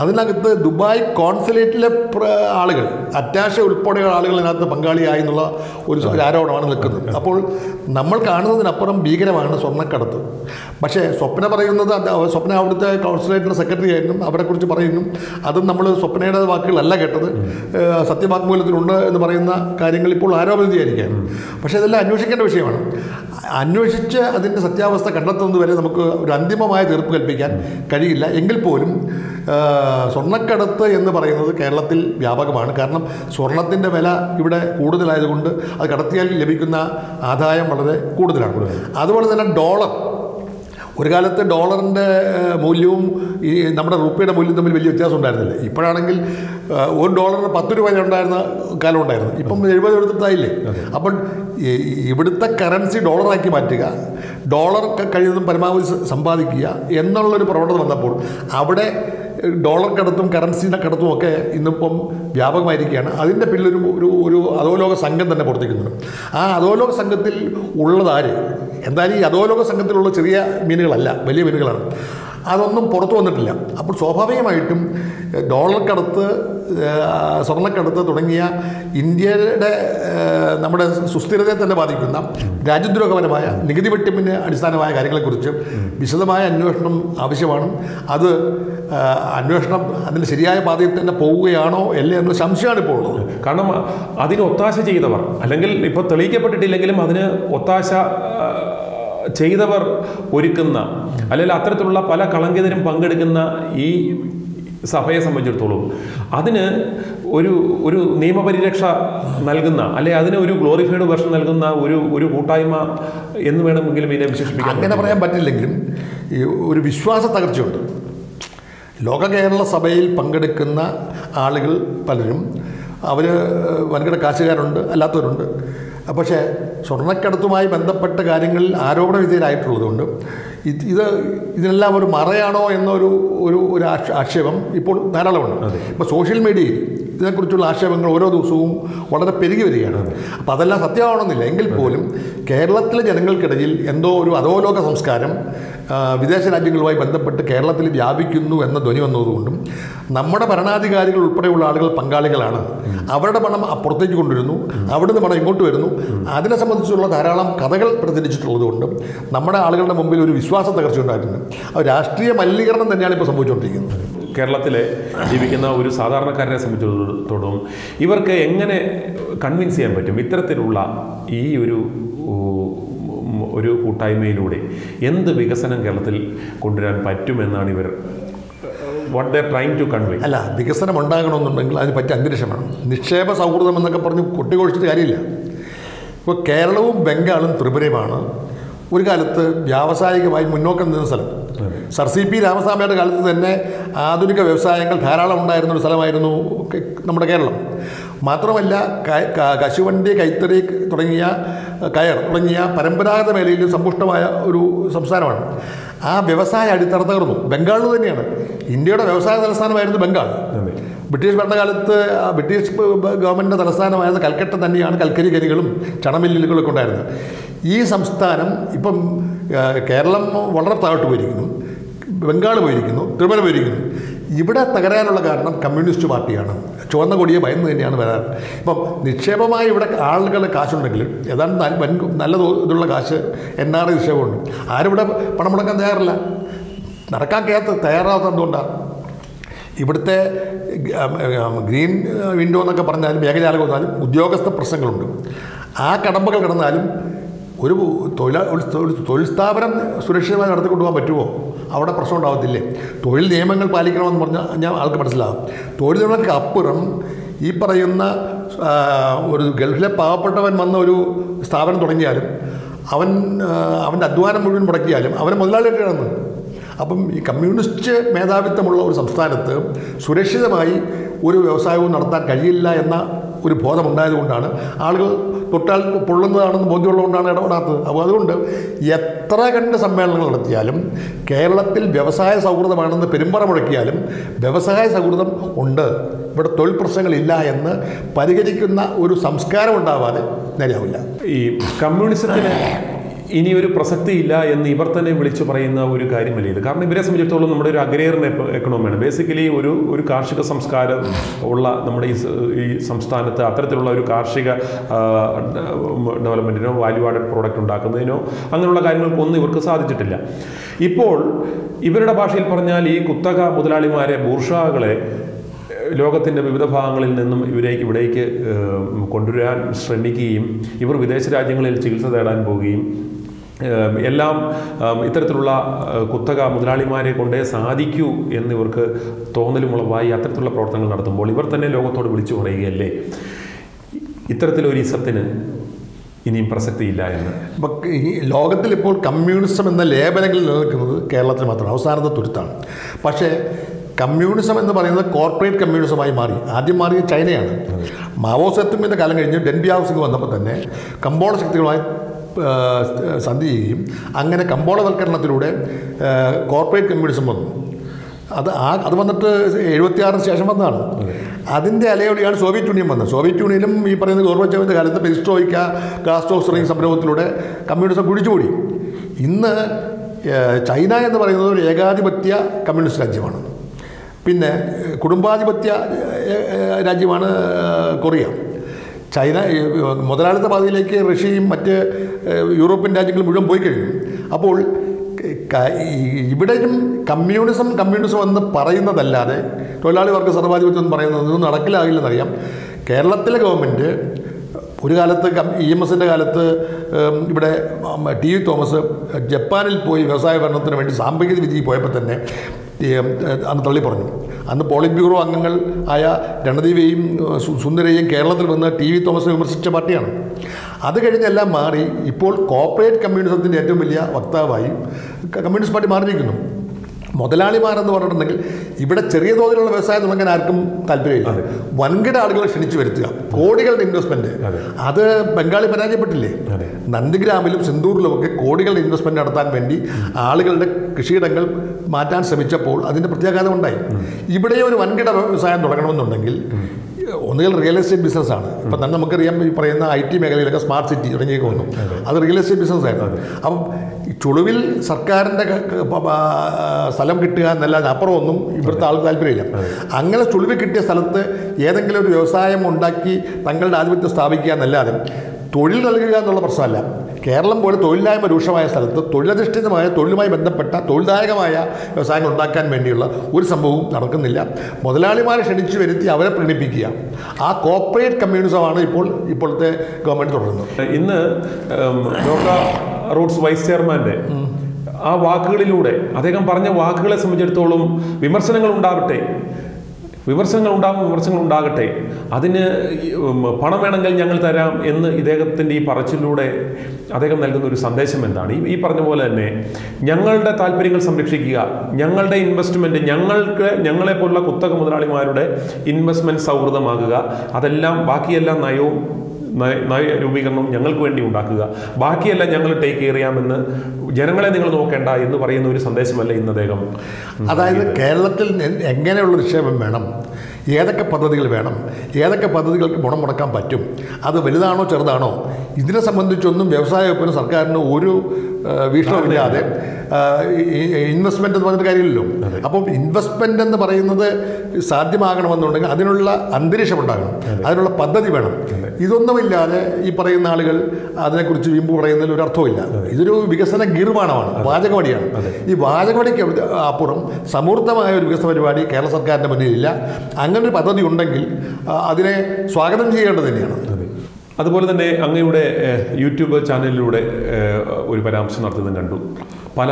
അതിനകത്ത് ദുബായ് കോൺസുലേറ്റിലെ ആളുകൾ, അറ്റാഷെ ഉൾപ്പെടെയുള്ള ആളുകൾ അതിനകത്ത് പങ്കാളിയായി എന്നുള്ള ഒരു ആരോപണമാണ് നിൽക്കുന്നത്. അപ്പോൾ നമ്മൾ കാണുന്നതിനപ്പുറം ഭീകരമാണ് സ്വർണ്ണക്കടത്ത്. പക്ഷേ സ്വപ്ന പറയുന്നത്, സ്വപ്ന അവിടുത്തെ കോൺസുലേറ്റിൻ്റെ സെക്രട്ടറി ആയിരുന്നു, അവരെക്കുറിച്ച് പറയുന്നു. അതും നമ്മൾ സ്വപ്നയുടെ വാക്കുകളല്ല കേട്ടത്, സത്യവാങ്മൂലത്തിലുണ്ട് എന്ന് പറയുന്ന കാര്യങ്ങൾ ഇപ്പോൾ ആരോപണവിധേയമായിരിക്കാം. പക്ഷേ ഇതെല്ലാം അന്വേഷിക്കേണ്ട വിഷയമാണ്. അന്വേഷിച്ച് അതിൻ്റെ സത്യാവസ്ഥ കണ്ടെത്തുന്നത് വരെ നമുക്ക് ഒരു അന്തിമമായ തീർപ്പ് കൽപ്പിക്കാൻ കഴിയില്ല. എങ്കിൽ പോലും സ്വർണ്ണക്കടത്ത് എന്ന് പറയുന്നത് കേരളത്തിൽ വ്യാപകമാണ്. കാരണം സ്വർണത്തിൻ്റെ വില ഇവിടെ കൂടുതലായതുകൊണ്ട് അത് കടത്തിയാൽ ലഭിക്കുന്ന ആദായം വളരെ കൂടുതലാണ്. അതുപോലെ തന്നെ ഡോളർ ഒരു കാലത്ത് ഡോളറിൻ്റെ മൂല്യവും ഈ നമ്മുടെ റുപ്പിയുടെ മൂല്യവും തമ്മിൽ വലിയ വ്യത്യാസം ഉണ്ടായിരുന്നില്ല. ഇപ്പോഴാണെങ്കിൽ ഒരു ഡോളറിന് 10 രൂപ ഉണ്ടായിരുന്ന കാലം ഉണ്ടായിരുന്നു, ഇപ്പം 70 എടുത്തിട്ടായില്ലേ. അപ്പം ഇവിടുത്തെ കറൻസി ഡോളറാക്കി മാറ്റുക, ഡോളർ കഴിയുന്നതും പരമാവധി സമ്പാദിക്കുക എന്നുള്ളൊരു പ്രവണത വന്നപ്പോൾ അവിടെ ഡോളർ കടത്തും കറൻസിയുടെ കടത്തും ഒക്കെ ഇന്നിപ്പം വ്യാപകമായിരിക്കുകയാണ്. അതിൻ്റെ പിന്നിലൊരു ഒരു അധോലോക സംഘം തന്നെ പ്രവർത്തിക്കുന്നുണ്ട്. ആ അധോലോക സംഘത്തിൽ ഉള്ളതാര്? എന്തായാലും ഈ അധോലോക സംഘത്തിലുള്ള ചെറിയ മീനുകളല്ല, വലിയ മീനുകളാണ്. അതൊന്നും പുറത്തു വന്നിട്ടില്ല. അപ്പോൾ സ്വാഭാവികമായിട്ടും ഡോളർ കടത്ത്, സ്വർണ്ണക്കടത്ത് തുടങ്ങിയ ഇന്ത്യയുടെ നമ്മുടെ സുസ്ഥിരതയെ തന്നെ ബാധിക്കുന്ന രാജ്യദ്രോഹപരമായ നികുതി വെട്ടിപ്പിൻ്റെ അടിസ്ഥാനമായ കാര്യങ്ങളെക്കുറിച്ച് വിശദമായ അന്വേഷണം ആവശ്യമാണ്. അത് അന്വേഷണം അതിൻ്റെ ശരിയായ പാതയിൽ തന്നെ പോവുകയാണോ അല്ലേ എന്ന സംശയമാണ് ഇപ്പോൾ ഉള്ളത്. കാരണം അതിന് ഒത്താശ ചെയ്തവർ, അല്ലെങ്കിൽ ഇപ്പോൾ തെളിയിക്കപ്പെട്ടിട്ടില്ലെങ്കിലും അതിന് ഒത്താശ ചെയ്തവർ ഒരുക്കുന്ന, അല്ലെങ്കിൽ അത്തരത്തിലുള്ള പല കളങ്കിതരും പങ്കെടുക്കുന്ന ഈ സഭയെ സംബന്ധിച്ചിടത്തോളം അതിന് ഒരു ഒരു നിയമപരിരക്ഷ നൽകുന്ന, അല്ലെ അതിന് ഒരു ഗ്ലോറിഫൈഡ് വെർഷൻ നൽകുന്ന ഒരു കൂട്ടായ്മ എന്ന് വേണമെങ്കിലും ഇതിനെ വിശേഷിപ്പിക്കാം. അങ്ങനെ പറയാൻ പറ്റില്ലെങ്കിലും ഈ ഒരു വിശ്വാസ തകർച്ചയുണ്ട്. ലോക കേരള സഭയിൽ പങ്കെടുക്കുന്ന ആളുകൾ പലരും അവർ വൻകിട കാശുകാരുണ്ട്, അല്ലാത്തവരുണ്ട്. പക്ഷേ സ്വർണ്ണക്കടത്തുമായി ബന്ധപ്പെട്ട കാര്യങ്ങളിൽ ആരോപണ വിധേയരായിട്ടുള്ളതുകൊണ്ട് ഇതിനെല്ലാം ഒരു മറയാണോ എന്നൊരു ഒരു ആക്ഷേപം ഇപ്പോൾ ധാരാളമുണ്ട്. ഇപ്പോൾ സോഷ്യൽ മീഡിയയിൽ ഇതിനെക്കുറിച്ചുള്ള ആക്ഷേപങ്ങൾ ഓരോ ദിവസവും വളരെ പെരുകി വരികയാണ്. അപ്പോൾ അതെല്ലാം സത്യമാവണമെന്നില്ല എങ്കിൽ പോലും കേരളത്തിലെ ജനങ്ങൾക്കിടയിൽ എന്തോ ഒരു അധോലോക സംസ്കാരം വിദേശ രാജ്യങ്ങളുമായി ബന്ധപ്പെട്ട് കേരളത്തിൽ വ്യാപിക്കുന്നു എന്ന ധ്വനി വന്നതുകൊണ്ടും നമ്മുടെ ഭരണാധികാരികൾ ഉൾപ്പെടെയുള്ള ആളുകൾ പങ്കാളികളാണ്. അവരുടെ പണം അപ്പുറത്തേക്ക് കൊണ്ടുവരുന്നു, അവിടുന്ന് പണം ഇങ്ങോട്ട് വരുന്നു. അതിനെ സംബന്ധിച്ചുള്ള ധാരാളം കഥകൾ പ്രചരിച്ചിട്ടുള്ളതുകൊണ്ടും നമ്മുടെ ആളുകളുടെ മുമ്പിൽ ഒരു വിശ്വാസ തകർച്ച ഉണ്ടായിട്ടുണ്ട്. അത് രാഷ്ട്രീയ മലിനീകരണം തന്നെയാണ് ഇപ്പോൾ സംഭവിച്ചുകൊണ്ടിരിക്കുന്നത്. കേരളത്തിലെ ജീവിക്കുന്ന ഒരു സാധാരണക്കാരനെ സംബന്ധിച്ചിടത്തോളം ഇവർക്ക് എങ്ങനെ കൺവിൻസ് ചെയ്യാൻ പറ്റും ഇത്തരത്തിലുള്ള ഈ ഒരു കൂട്ടായ്മയിലൂടെ എന്ത് വികസനം കേരളത്തിൽ കൊണ്ടുവരാൻ പറ്റുമെന്നാണ് ഇവർ what they trying to convey? അല്ല, വികസനം ഉണ്ടാകണമെന്നുണ്ടെങ്കിൽ അതിന് പറ്റിയ അന്തരീക്ഷം വേണം. നിക്ഷേപ സൗഹൃദം എന്നൊക്കെ പറഞ്ഞ് കൊട്ടിക്കൊഴിച്ചിട്ട് കാര്യമില്ല. ഇപ്പോൾ കേരളവും ബംഗാളും ത്രിപുരയുമാണ് ഒരു കാലത്ത് വ്യാവസായികമായി മുന്നോക്കം നിന്ന സ്ഥലം. സർ സി പി രാമസ്വാമിയുടെ കാലത്ത് തന്നെ ആധുനിക വ്യവസായങ്ങൾ ധാരാളം ഉണ്ടായിരുന്ന ഒരു സ്ഥലമായിരുന്നു നമ്മുടെ കേരളം. മാത്രമല്ല, കശുവണ്ടി, കൈത്തറി തുടങ്ങിയ കയർ തുടങ്ങിയ പരമ്പരാഗത മേഖലയിൽ സമ്പുഷ്ടമായ ഒരു സംസ്ഥാനമാണ്. ആ വ്യവസായ അടിത്തറ തകർന്നു. ബംഗാളിൽ തന്നെയാണ് ഇന്ത്യയുടെ വ്യവസായ തലസ്ഥാനമായിരുന്നു ബംഗാൾ. ബ്രിട്ടീഷ് ഭരണകാലത്ത് ബ്രിട്ടീഷ് ഗവൺമെൻറ്റിൻ്റെ തലസ്ഥാനമായിരുന്ന കൽക്കട്ട തന്നെയാണ് കൽക്കരി ഖനികളും ചണമില്ലുകളൊക്കെ ഉണ്ടായിരുന്നത്. ഈ സംസ്ഥാനം ഇപ്പം കേരളം വളരെ താഴോട്ട് പോയിരിക്കുന്നു, ബംഗാൾ പോയിരിക്കുന്നു, ത്രിപുര പോയിരിക്കുന്നു. ഇവിടെ തകരാനുള്ള കാരണം കമ്മ്യൂണിസ്റ്റ് പാർട്ടിയാണ്. ചുവന്ന കൊടിയെ ഭയന്ന് തന്നെയാണ് വരാറ്. ഇപ്പം നിക്ഷേപമായി ഇവിടെ ആളുകൾ കാശുണ്ടെങ്കിൽ ഏതാണ്ട് നല്ല തോതിലുള്ള കാശ് NRI നിക്ഷേപമുണ്ട്. ആരും ഇവിടെ പണം മുടക്കാൻ തയ്യാറില്ല. നടക്കാൻ തയ്യാറാവാത്ത എന്തുകൊണ്ടാണ്? ഇവിടുത്തെ ഗ്രീൻ വിൻഡോ എന്നൊക്കെ പറഞ്ഞാലും മേഖലയാലും വന്നാലും ഉദ്യോഗസ്ഥ പ്രശ്നങ്ങളുണ്ട്. ആ കടമ്പകൾ കടന്നാലും ഒരു തൊഴിൽ സ്ഥാപനം സുരക്ഷിതമായി നടത്തിക്കൊണ്ടുപോകാൻ പറ്റുമോ? അവിടെ പ്രശ്നം ഉണ്ടാകത്തില്ലേ? തൊഴിൽ നിയമങ്ങൾ പാലിക്കണമെന്ന് പറഞ്ഞാൽ ഞാൻ ആൾക്ക് മനസ്സിലാവും. തൊഴിൽ നിയമങ്ങൾക്ക് അപ്പുറം ഈ പറയുന്ന ഒരു ഗൾഫിലെ പാവപ്പെട്ടവൻ വന്ന ഒരു സ്ഥാപനം തുടങ്ങിയാലും അവൻ്റെ അധ്വാനം മുഴുവൻ മുടക്കിയാലും അവനെ മുതലാളിയായിട്ടാണ്. അപ്പം ഈ കമ്മ്യൂണിസ്റ്റ് മേധാവിത്വമുള്ള ഒരു സംസ്ഥാനത്ത് സുരക്ഷിതമായി ഒരു വ്യവസായവും നടത്താൻ കഴിയില്ല എന്ന ഒരു ബോധമുണ്ടായതുകൊണ്ടാണ് ആളുകൾ തൊട്ടാൽ പൊള്ളുന്നതാണെന്ന് ബോധ്യമുള്ളതുകൊണ്ടാണ് ഇടപെടാത്തത്. അപ്പോൾ അതുകൊണ്ട് എത്ര കണ്ട് സമ്മേളനങ്ങൾ നടത്തിയാലും കേരളത്തിൽ വ്യവസായ സൗഹൃദമാണെന്ന് പെരുമ്പറ മുഴക്കിയാലും വ്യവസായ സൗഹൃദം ഉണ്ട്, ഇവിടെ തൊഴിൽ പ്രശ്നങ്ങളില്ല എന്ന് പരിഹരിക്കുന്ന ഒരു സംസ്കാരം ഉണ്ടാവാതെ നേരെയാവില്ല. ഈ കമ്മ്യൂണിസത്തിന് ഇനിയൊരു പ്രസക്തിയില്ല എന്ന് ഇവർ തന്നെ വിളിച്ചു പറയുന്ന ഒരു കാര്യമല്ല ഇത്. കാരണം ഇവരെ സംബന്ധിച്ചിടത്തോളം നമ്മുടെ ഒരു അഗ്രേറിയൻ എക്കണോമിയാണ്. ബേസിക്കലി ഒരു കാർഷിക സംസ്കാരം ഉള്ള നമ്മുടെ ഈ സംസ്ഥാനത്ത് അത്തരത്തിലുള്ള ഒരു കാർഷിക ഡെവലപ്മെൻറ്റിനോ വാല്യൂ ആഡഡ് പ്രോഡക്റ്റ് ഉണ്ടാക്കുന്നതിനോ അങ്ങനെയുള്ള കാര്യങ്ങൾക്കൊന്നും ഇവർക്ക് സാധിച്ചിട്ടില്ല. ഇപ്പോൾ ഇവരുടെ ഭാഷയിൽ പറഞ്ഞാൽ ഈ കുത്തക മുതലാളിമാരെ, ബൂർഷാകളെ ലോകത്തിൻ്റെ വിവിധ ഭാഗങ്ങളിൽ നിന്നും ഇവിടേക്ക് കൊണ്ടുവരാൻ ശ്രമിക്കുകയും ഇവർ വിദേശ രാജ്യങ്ങളിൽ ചികിത്സ തേടാൻ പോവുകയും എല്ലാം ഇത്തരത്തിലുള്ള കുത്തക മുതലാളിമാരെ കൊണ്ടേ സാധിക്കൂ എന്നിവർക്ക് തോന്നലും ഉളവായി അത്തരത്തിലുള്ള പ്രവർത്തനങ്ങൾ നടത്തുമ്പോൾ ഇവർ തന്നെ ലോകത്തോട് വിളിച്ചു പറയുകയല്ലേ ഇത്തരത്തിലൊരു ഇസത്തിന് ഇനിയും പ്രസക്തിയില്ല എന്ന്. ഇപ്പോൾ ഈ ലോകത്തിൽ ഇപ്പോൾ കമ്മ്യൂണിസം എന്ന ലേബലുകളിൽ നിലനിൽക്കുന്നത് കേരളത്തിൽ മാത്രമാണ്, അവസാനത്തെ തുരുത്താണ്. പക്ഷേ കമ്മ്യൂണിസം എന്ന് പറയുന്നത് കോർപ്പറേറ്റ് കമ്മ്യൂണിസമായി മാറി. ആദ്യം മാറിയത് ചൈനയാണ്. മാവോ സേതുങ്ങിൻ്റെ കാലം കഴിഞ്ഞ് ഡെൻ ബ്യാവോസിംഗ് വന്നപ്പോൾ തന്നെ കമ്പോള ശക്തികളുമായി സന്ധി ചെയ്യുകയും അങ്ങനെ കമ്പോളവൽക്കരണത്തിലൂടെ കോർപ്പറേറ്റ് കമ്മ്യൂണിസം വന്നു. അത് വന്നിട്ട് 76 ശേഷം വന്നതാണ്. അതിൻ്റെ അലയൊളിയാണ് സോവിയറ്റ് യൂണിയൻ വന്നത്. സോവിയറ്റ് യൂണിയനും ഈ പറയുന്ന ഗോർബച്ചോവിൻ്റെ കാലത്ത് പെരിസ്ട്രോയിക്ക, ഗ്ലാസ്നോസ്റ്റ് തുടങ്ങിയ സംരംഭത്തിലൂടെ കമ്മ്യൂണിസം കുഴിച്ചുകൂടി. ഇന്ന് ചൈന എന്ന് പറയുന്നത് ഒരു ഏകാധിപത്യ കമ്മ്യൂണിസ്റ്റ് രാജ്യമാണ്. പിന്നെ കുടുംബാധിപത്യ രാജ്യമാണ് കൊറിയ. ചൈന മുതലാളിത്ത പാതയിലേക്ക് റഷ്യയും മറ്റ് യൂറോപ്യൻ രാജ്യങ്ങളും മുഴുവൻ പോയി കഴിഞ്ഞു. അപ്പോൾ ഇവിടെയും കമ്മ്യൂണിസം കമ്മ്യൂണിസം എന്ന് പറയുന്നതല്ലാതെ തൊഴിലാളി വർഗ്ഗ സർവ്വാധിപത്യം എന്ന് പറയുന്നതൊന്നും നടക്കില്ലാകില്ലെന്നറിയാം. കേരളത്തിലെ ഗവൺമെൻറ് ഒരു കാലത്ത് EMS കാലത്ത് ഇവിടെ T.V. തോമസ് ജപ്പാനിൽ പോയി വ്യവസായ ഭരണത്തിന് വേണ്ടി സാമ്പത്തിക വിധിയിൽ പോയപ്പോൾ തന്നെ അന്ന് തള്ളി പറഞ്ഞു. അന്ന് പോളിറ്റ് ബ്യൂറോ അംഗങ്ങൾ ആയ രണദീപയും സുന്ദരയും കേരളത്തിൽ വന്ന് T.V. തോമസിനെ വിമർശിച്ച പാർട്ടിയാണ്. അത് കഴിഞ്ഞെല്ലാം മാറി ഇപ്പോൾ കോർപ്പറേറ്റ് കമ്മ്യൂണിസത്തിൻ്റെ ഏറ്റവും വലിയ വക്താവായി കമ്മ്യൂണിസ്റ്റ് പാർട്ടി മാറിയിരിക്കുന്നു. മുതലാളിമാരെന്ന് പറഞ്ഞിട്ടുണ്ടെങ്കിൽ ഇവിടെ ചെറിയ തോതിലുള്ള വ്യവസായം തുടങ്ങാൻ ആർക്കും താല്പര്യമില്ല. വൻകിട ആളുകളെ ക്ഷണിച്ചു വരുത്തുക, കോടികളുടെ ഇൻവെസ്റ്റ്മെൻറ്റ്. അത് ബംഗാളി പരാജയപ്പെട്ടില്ലേ? നന്ദിഗ്രാമിലും സിന്ദൂറിലുമൊക്കെ കോടികളുടെ ഇൻവെസ്റ്റ്മെൻറ്റ് നടത്താൻ വേണ്ടി ആളുകളുടെ കൃഷിയിടങ്ങൾ മാറ്റാൻ ശ്രമിച്ചപ്പോൾ അതിൻ്റെ പ്രത്യാഘാതം ഉണ്ടായി. ഇവിടെ ഒരു വൻകിട വ്യവസായം തുടങ്ങണമെന്നുണ്ടെങ്കിൽ ഒന്നുകിൽ റിയൽ എസ്റ്റേറ്റ് ബിസിനസ്സാണ്. ഇപ്പം തന്നെ നമുക്കറിയാം ഈ പറയുന്ന IT മേഖലയിലൊക്കെ സ്മാർട്ട് സിറ്റി തുടങ്ങിയൊക്കെ വന്നു. അത് റിയൽ എസ്റ്റേറ്റ് ബിസിനസ്സായിരുന്നു. അപ്പം ചുളുവിൽ സർക്കാരിൻ്റെ സ്ഥലം കിട്ടുക എന്നല്ലാതെ അപ്പുറമൊന്നും ഇവിടുത്തെ ആൾക്ക് താല്പര്യമില്ല. അങ്ങനെ ചുളുവിൽ കിട്ടിയ സ്ഥലത്ത് ഏതെങ്കിലും ഒരു വ്യവസായം ഉണ്ടാക്കി തങ്ങളുടെ ആധിപത്യം സ്ഥാപിക്കുക എന്നല്ലാതെ തൊഴിൽ നൽകുക എന്നുള്ള പ്രശ്നമല്ല. കേരളം പോലെ തൊഴിലില്ലായ്മ രൂക്ഷമായ സ്ഥലത്ത് തൊഴിലധിഷ്ഠിതമായ തൊഴിലുമായി ബന്ധപ്പെട്ട തൊഴിൽദായകമായ വ്യവസായങ്ങൾ ഉണ്ടാക്കാൻ വേണ്ടിയുള്ള ഒരു സംഭവവും നടക്കുന്നില്ല. മുതലാളിമാരെ ക്ഷണിച്ചു വരുത്തി അവരെ പ്രകടിപ്പിക്കുക, ആ കോർപ്പറേറ്റ് കമ്മ്യൂണിസമാണ് ഇപ്പോഴത്തെ ഗവൺമെൻറ് തുടരുന്നത്. ഇന്ന് ലോക റൂട്ട്സ് വൈസ് ചെയർമാൻ്റെ ആ വാക്കുകളിലൂടെ അദ്ദേഹം പറഞ്ഞ വാക്കുകളെ സംബന്ധിച്ചിടത്തോളം വിമർശനങ്ങൾ ഉണ്ടാകട്ടെ, അതിന് പണം വേണമെങ്കിൽ ഞങ്ങൾ തരാം എന്ന് ഇദ്ദേഹത്തിൻ്റെ ഈ പറച്ചിലൂടെ അദ്ദേഹം നൽകുന്ന ഒരു സന്ദേശം എന്താണ്? ഈ പറഞ്ഞ പോലെ തന്നെ ഞങ്ങളുടെ താല്പര്യങ്ങൾ സംരക്ഷിക്കുക, ഞങ്ങളുടെ ഇൻവെസ്റ്റ്മെൻറ്റ്, ഞങ്ങളെപ്പോലുള്ള കുത്തക മുതലാളിമാരുടെ ഇൻവെസ്റ്റ്മെൻറ്റ് സൗഹൃദമാകുക, അതെല്ലാം ബാക്കിയെല്ലാം നയരൂപീകരണം ഞങ്ങൾക്ക് വേണ്ടി ഉണ്ടാക്കുക, ബാക്കിയെല്ലാം ഞങ്ങൾ ടേക്ക് കെയർ ചെയ്യാമെന്ന്, ജനങ്ങളെ നിങ്ങൾ നോക്കേണ്ട എന്ന് പറയുന്ന ഒരു സന്ദേശമല്ല ഇന്ന് അദ്ദേഹം. അതായത് കേരളത്തിൽ എങ്ങനെയുള്ള നിക്ഷേപം വേണം, ഏതൊക്കെ പദ്ധതികൾ വേണം, ഏതൊക്കെ പദ്ധതികൾക്ക് ഗുണം മുടക്കാൻ പറ്റും, അത് വലുതാണോ ചെറുതാണോ, ഇതിനെ സംബന്ധിച്ചൊന്നും വ്യവസായ വകുപ്പിന് സർക്കാരിന് ഒരു വീക്ഷണമില്ലാതെ ഇൻവെസ്റ്റ്മെൻ്റ് എന്ന് പറഞ്ഞൊരു കാര്യമില്ലല്ലോ. അപ്പം ഇൻവെസ്റ്റ്മെൻ്റ് എന്ന് പറയുന്നത് സാധ്യമാകണമെന്നുണ്ടെങ്കിൽ അതിനുള്ള അന്തരീക്ഷം ഉണ്ടാകണം, അതിനുള്ള പദ്ധതി വേണം. ഇതൊന്നുമില്ലാതെ ഈ പറയുന്ന ആളുകൾ അതിനെക്കുറിച്ച് വീമ്പ് പറയുന്നതിൽ ഒരു അർത്ഥമില്ല. ഇതൊരു വികസന ഗീർവാണമാണ്, വാചകവടിയാണ്. ഈ വാചകവടിക്ക് അപ്പുറം സമൂർത്തമായ ഒരു വികസന പരിപാടി കേരള സർക്കാരിൻ്റെ മുന്നിലില്ല. അങ്ങനൊരു പദ്ധതി ഉണ്ടെങ്കിൽ അതിനെ സ്വാഗതം ചെയ്യേണ്ടത് തന്നെയാണ്. അതുപോലെ തന്നെ അങ്ങയുടെ യൂട്യൂബ് ചാനലിലൂടെ ഒരു പരാമർശം നടത്തുന്നത് കണ്ടു. പല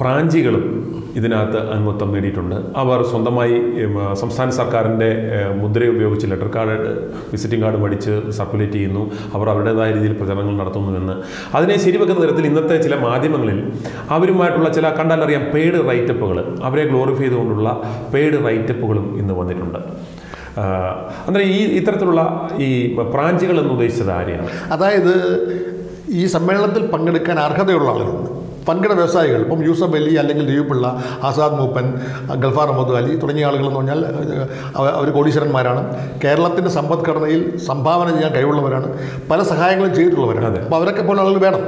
ബ്രാഞ്ചുകളും ഇതിനകത്ത് അംഗത്വം നേടിയിട്ടുണ്ട്. അവർ സ്വന്തമായി സംസ്ഥാന സർക്കാരിൻ്റെ മുദ്ര ഉപയോഗിച്ച് ലെറ്റർ കാർഡ്, വിസിറ്റിംഗ് കാർഡ് മേടിച്ച് സർക്കുലേറ്റ് ചെയ്യുന്നു. അവർ അവരുടേതായ രീതിയിൽ പ്രചരണങ്ങൾ നടത്തുന്നുവെന്ന് അതിനെ ശരിവെക്കുന്ന തരത്തിൽ ഇന്നത്തെ ചില മാധ്യമങ്ങളിൽ അവരുമായിട്ടുള്ള ചില കണ്ടാലറിയാം പെയ്ഡ് റൈറ്റപ്പുകൾ, അവരെ ഗ്ലോറിഫൈ ചെയ്തുകൊണ്ടുള്ള പെയ്ഡ് റൈറ്റപ്പുകളും ഇന്ന് വന്നിട്ടുണ്ട്. അന്നേരം ഈ ഇത്തരത്തിലുള്ള ഈ ബ്രാഞ്ചുകൾ എന്ന് ഉദ്ദേശിച്ചത് ആരെയാണ്? അതായത് ഈ സമ്മേളനത്തിൽ പങ്കെടുക്കാൻ അർഹതയുള്ള ആളുകളുണ്ട്, വൻകിട വ്യവസായികൾ. ഇപ്പം യൂസഫ് അലി അല്ലെങ്കിൽ രവിപിള്ള, ആസാദ് മൂപ്പൻ, ഗൾഫാർ അഹമ്മദ് അലി തുടങ്ങിയ ആളുകളെന്ന് പറഞ്ഞാൽ അവർ കോടീശ്വരന്മാരാണ്. കേരളത്തിൻ്റെ സമ്പദ്ഘടനയിൽ സംഭാവന ചെയ്യാൻ കഴിവുള്ളവരാണ്, പല സഹായങ്ങളും ചെയ്തിട്ടുള്ളവരാണ്. അപ്പോൾ അവരൊക്കെ പോലെ ആളുകൾ വേണം.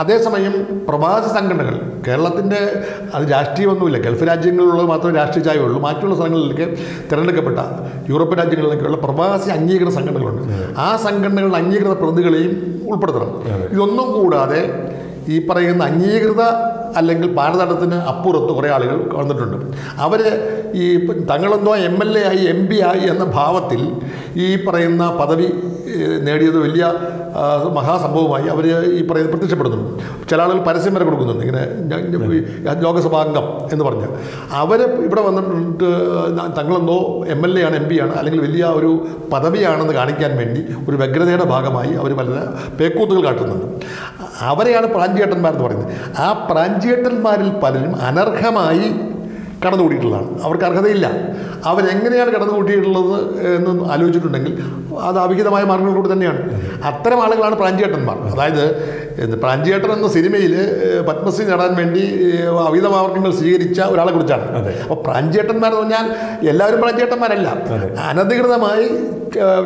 അതേസമയം പ്രവാസി സംഘടനകൾ കേരളത്തിൻ്റെ അത് രാഷ്ട്രീയമൊന്നുമില്ല, ഗൾഫ് രാജ്യങ്ങളിലുള്ളത് മാത്രമേ രാഷ്ട്രീയ ചായവുള്ളൂ. മറ്റുള്ള സ്ഥലങ്ങളിലേക്ക് തിരഞ്ഞെടുക്കപ്പെട്ട യൂറോപ്യൻ രാജ്യങ്ങളിലേക്കുള്ള പ്രവാസി അംഗീകൃത സംഘടനകളുണ്ട്. ആ സംഘടനകളുടെ അംഗീകൃത പ്രതിനിധികളെയും ഉൾപ്പെടുത്തണം. ഇതൊന്നും കൂടാതെ ഈ പറയുന്ന അംഗീകൃത അല്ലെങ്കിൽ ഭാരതത്തിന് അപ്പുറത്ത് കുറേ ആളുകൾ വന്നിട്ടുണ്ട്. അവർ ഈ തങ്ങളെന്തോ എം എൽ എ ആയി എം പി ആയി എന്ന ഭാവത്തിൽ ഈ പറയുന്ന പദവി നേടിയത് വലിയ മഹാസംഭവമായി അവർ ഈ പറയുന്ന പ്രത്യക്ഷപ്പെടുന്നുണ്ട്. ചില ആളുകൾ പരസ്യം വരെ കൊടുക്കുന്നുണ്ട്, ഇങ്ങനെ ലോകസഭാംഗം എന്ന് പറഞ്ഞ് അവർ ഇവിടെ വന്നിട്ട് തങ്ങളെന്തോ എം എൽ എ ആണ് എം പി ആണ് അല്ലെങ്കിൽ വലിയ ഒരു പദവിയാണെന്ന് കാണിക്കാൻ വേണ്ടി ഒരു വ്യഗ്രതയുടെ ഭാഗമായി അവർ വളരെ പേക്കൂത്തുകൾ കാട്ടുന്നുണ്ട്. അവരെയാണ് പ്രാഞ്ചിയേട്ടന്മാരെന്ന് പറയുന്നത്. ആ പ്രാഞ്ചിയേട്ടന്മാരിൽ പലരും അനർഹമായി കടന്നുകൂടിയിട്ടുള്ളതാണ്, അവർക്ക് അർഹതയില്ല. അവരെങ്ങനെയാണ് കടന്നുകൂട്ടിയിട്ടുള്ളത് എന്ന് ആലോചിച്ചിട്ടുണ്ടെങ്കിൽ അത് അവിഹിതമായ മാർഗങ്ങളിലൂടെ തന്നെയാണ്. അത്തരം ആളുകളാണ് പ്രാഞ്ചിയേട്ടന്മാർ. അതായത് പ്രാഞ്ചിയേട്ടൻ എന്ന സിനിമയിൽ പത്മശ്രീ നേടാൻ വേണ്ടി അവിഹിത മാർഗങ്ങൾ സ്വീകരിച്ച ഒരാളെ കുറിച്ചാണ്. അപ്പോൾ പ്രാഞ്ചിയേട്ടന്മാരെന്ന് പറഞ്ഞാൽ എല്ലാവരും പ്രാഞ്ചിയേട്ടന്മാരല്ല, അനധികൃതമായി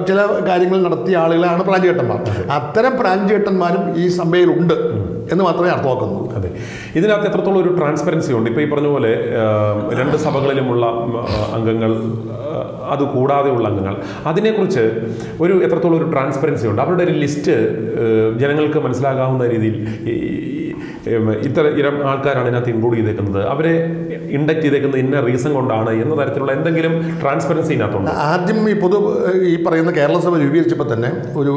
ചില കാര്യങ്ങൾ നടത്തിയ ആളുകളാണ് പ്രാഞ്ചിയേട്ടന്മാർ. അത്തരം പ്രാഞ്ചിയേട്ടന്മാരും ഈ സഭയിലുണ്ട് എന്ന് മാത്രമേ അർത്ഥമാക്കുന്നു. അതെ, ഇതിനകത്ത് എത്രത്തോളം ഒരു ട്രാൻസ്പെറൻസി ഉണ്ട്? ഇപ്പോൾ ഈ പറഞ്ഞ പോലെ രണ്ട് സഭകളിലുമുള്ള അംഗങ്ങൾ, അതുകൂടാതെയുള്ള അംഗങ്ങൾ, അതിനെക്കുറിച്ച് ഒരു എത്രത്തോളം ഒരു ട്രാൻസ്പെറൻസി ഉണ്ട്? അവരുടെ ഒരു ലിസ്റ്റ് ജനങ്ങൾക്ക് മനസ്സിലാകാവുന്ന രീതിയിൽ ഇത്തരം ആൾക്കാരാണ് ഇതിനകത്ത് ഇൻക്ലൂഡ് ചെയ്തേക്കുന്നത്, അവരെ ഇൻഡക്ട് ചെയ്തേക്കുന്നത് ഇന്ന റീസൺ കൊണ്ടാണ് എന്ന തരത്തിലുള്ള എന്തെങ്കിലും ട്രാൻസ്പെറൻസി ഇതിനകത്തുണ്ട്? ആദ്യം ഈ ഈ പറയുന്ന കേരള സഭ രൂപീകരിച്ചപ്പോൾ തന്നെ ഒരു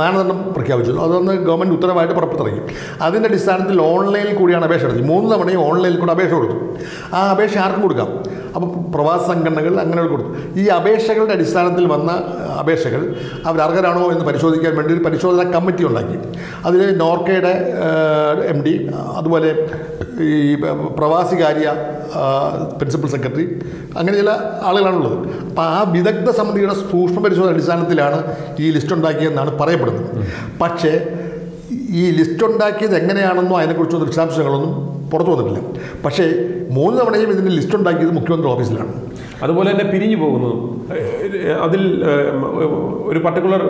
മാനദണ്ഡം പ്രഖ്യാപിച്ചു. അതൊന്ന് ഗവൺമെൻറ് ഉത്തരവായിട്ട് പുറത്തിറങ്ങി. അതിൻ്റെ അടിസ്ഥാനത്തിൽ ഓൺലൈനിൽ കൂടിയാണ് അപേക്ഷ എടുത്തത്. 3 തവണയും ഓൺലൈനിൽ കൂടി അപേക്ഷ കൊടുത്തു. ആ അപേക്ഷ ആർക്കും കൊടുക്കാം. അപ്പോൾ പ്രവാസ സംഘടനകൾ അങ്ങനെ കൊടുത്തു. ഈ അപേക്ഷകളുടെ അടിസ്ഥാനത്തിൽ വന്ന അപേക്ഷകൾ അവർ അർഹരാണോ എന്ന് പരിശോധിക്കാൻ വേണ്ടി ഒരു പരിശോധനാ കമ്മിറ്റി ഉണ്ടാക്കി. അതിൽ നോർക്കയുടെ MD, അതുപോലെ ഈ പ്രവാസികാര്യ പ്രിൻസിപ്പൽ സെക്രട്ടറി, അങ്ങനെ ചില ആളുകളാണുള്ളത്. അപ്പോൾ ആ വിദഗ്ധ സമിതിയുടെ സൂക്ഷ്മ പരിശോധന അടിസ്ഥാനത്തിലാണ് ഈ ലിസ്റ്റ് ഉണ്ടാക്കിയതെന്നാണ് പറയപ്പെടുന്നത്. പക്ഷേ ഈ ലിസ്റ്റ് ഉണ്ടാക്കിയത് എങ്ങനെയാണെന്നോ അതിനെക്കുറിച്ചോ ദൃശ്യാംശങ്ങളൊന്നും പുറത്തു വന്നിട്ടില്ല. പക്ഷേ 3 തവണയും ഇതിൻ്റെ ലിസ്റ്റ് ഉണ്ടാക്കിയത് മുഖ്യമന്ത്രി ഓഫീസിലാണ്. അതുപോലെ തന്നെ പിരിഞ്ഞു പോകുന്നു. അതിൽ ഒരു പർട്ടിക്കുലർ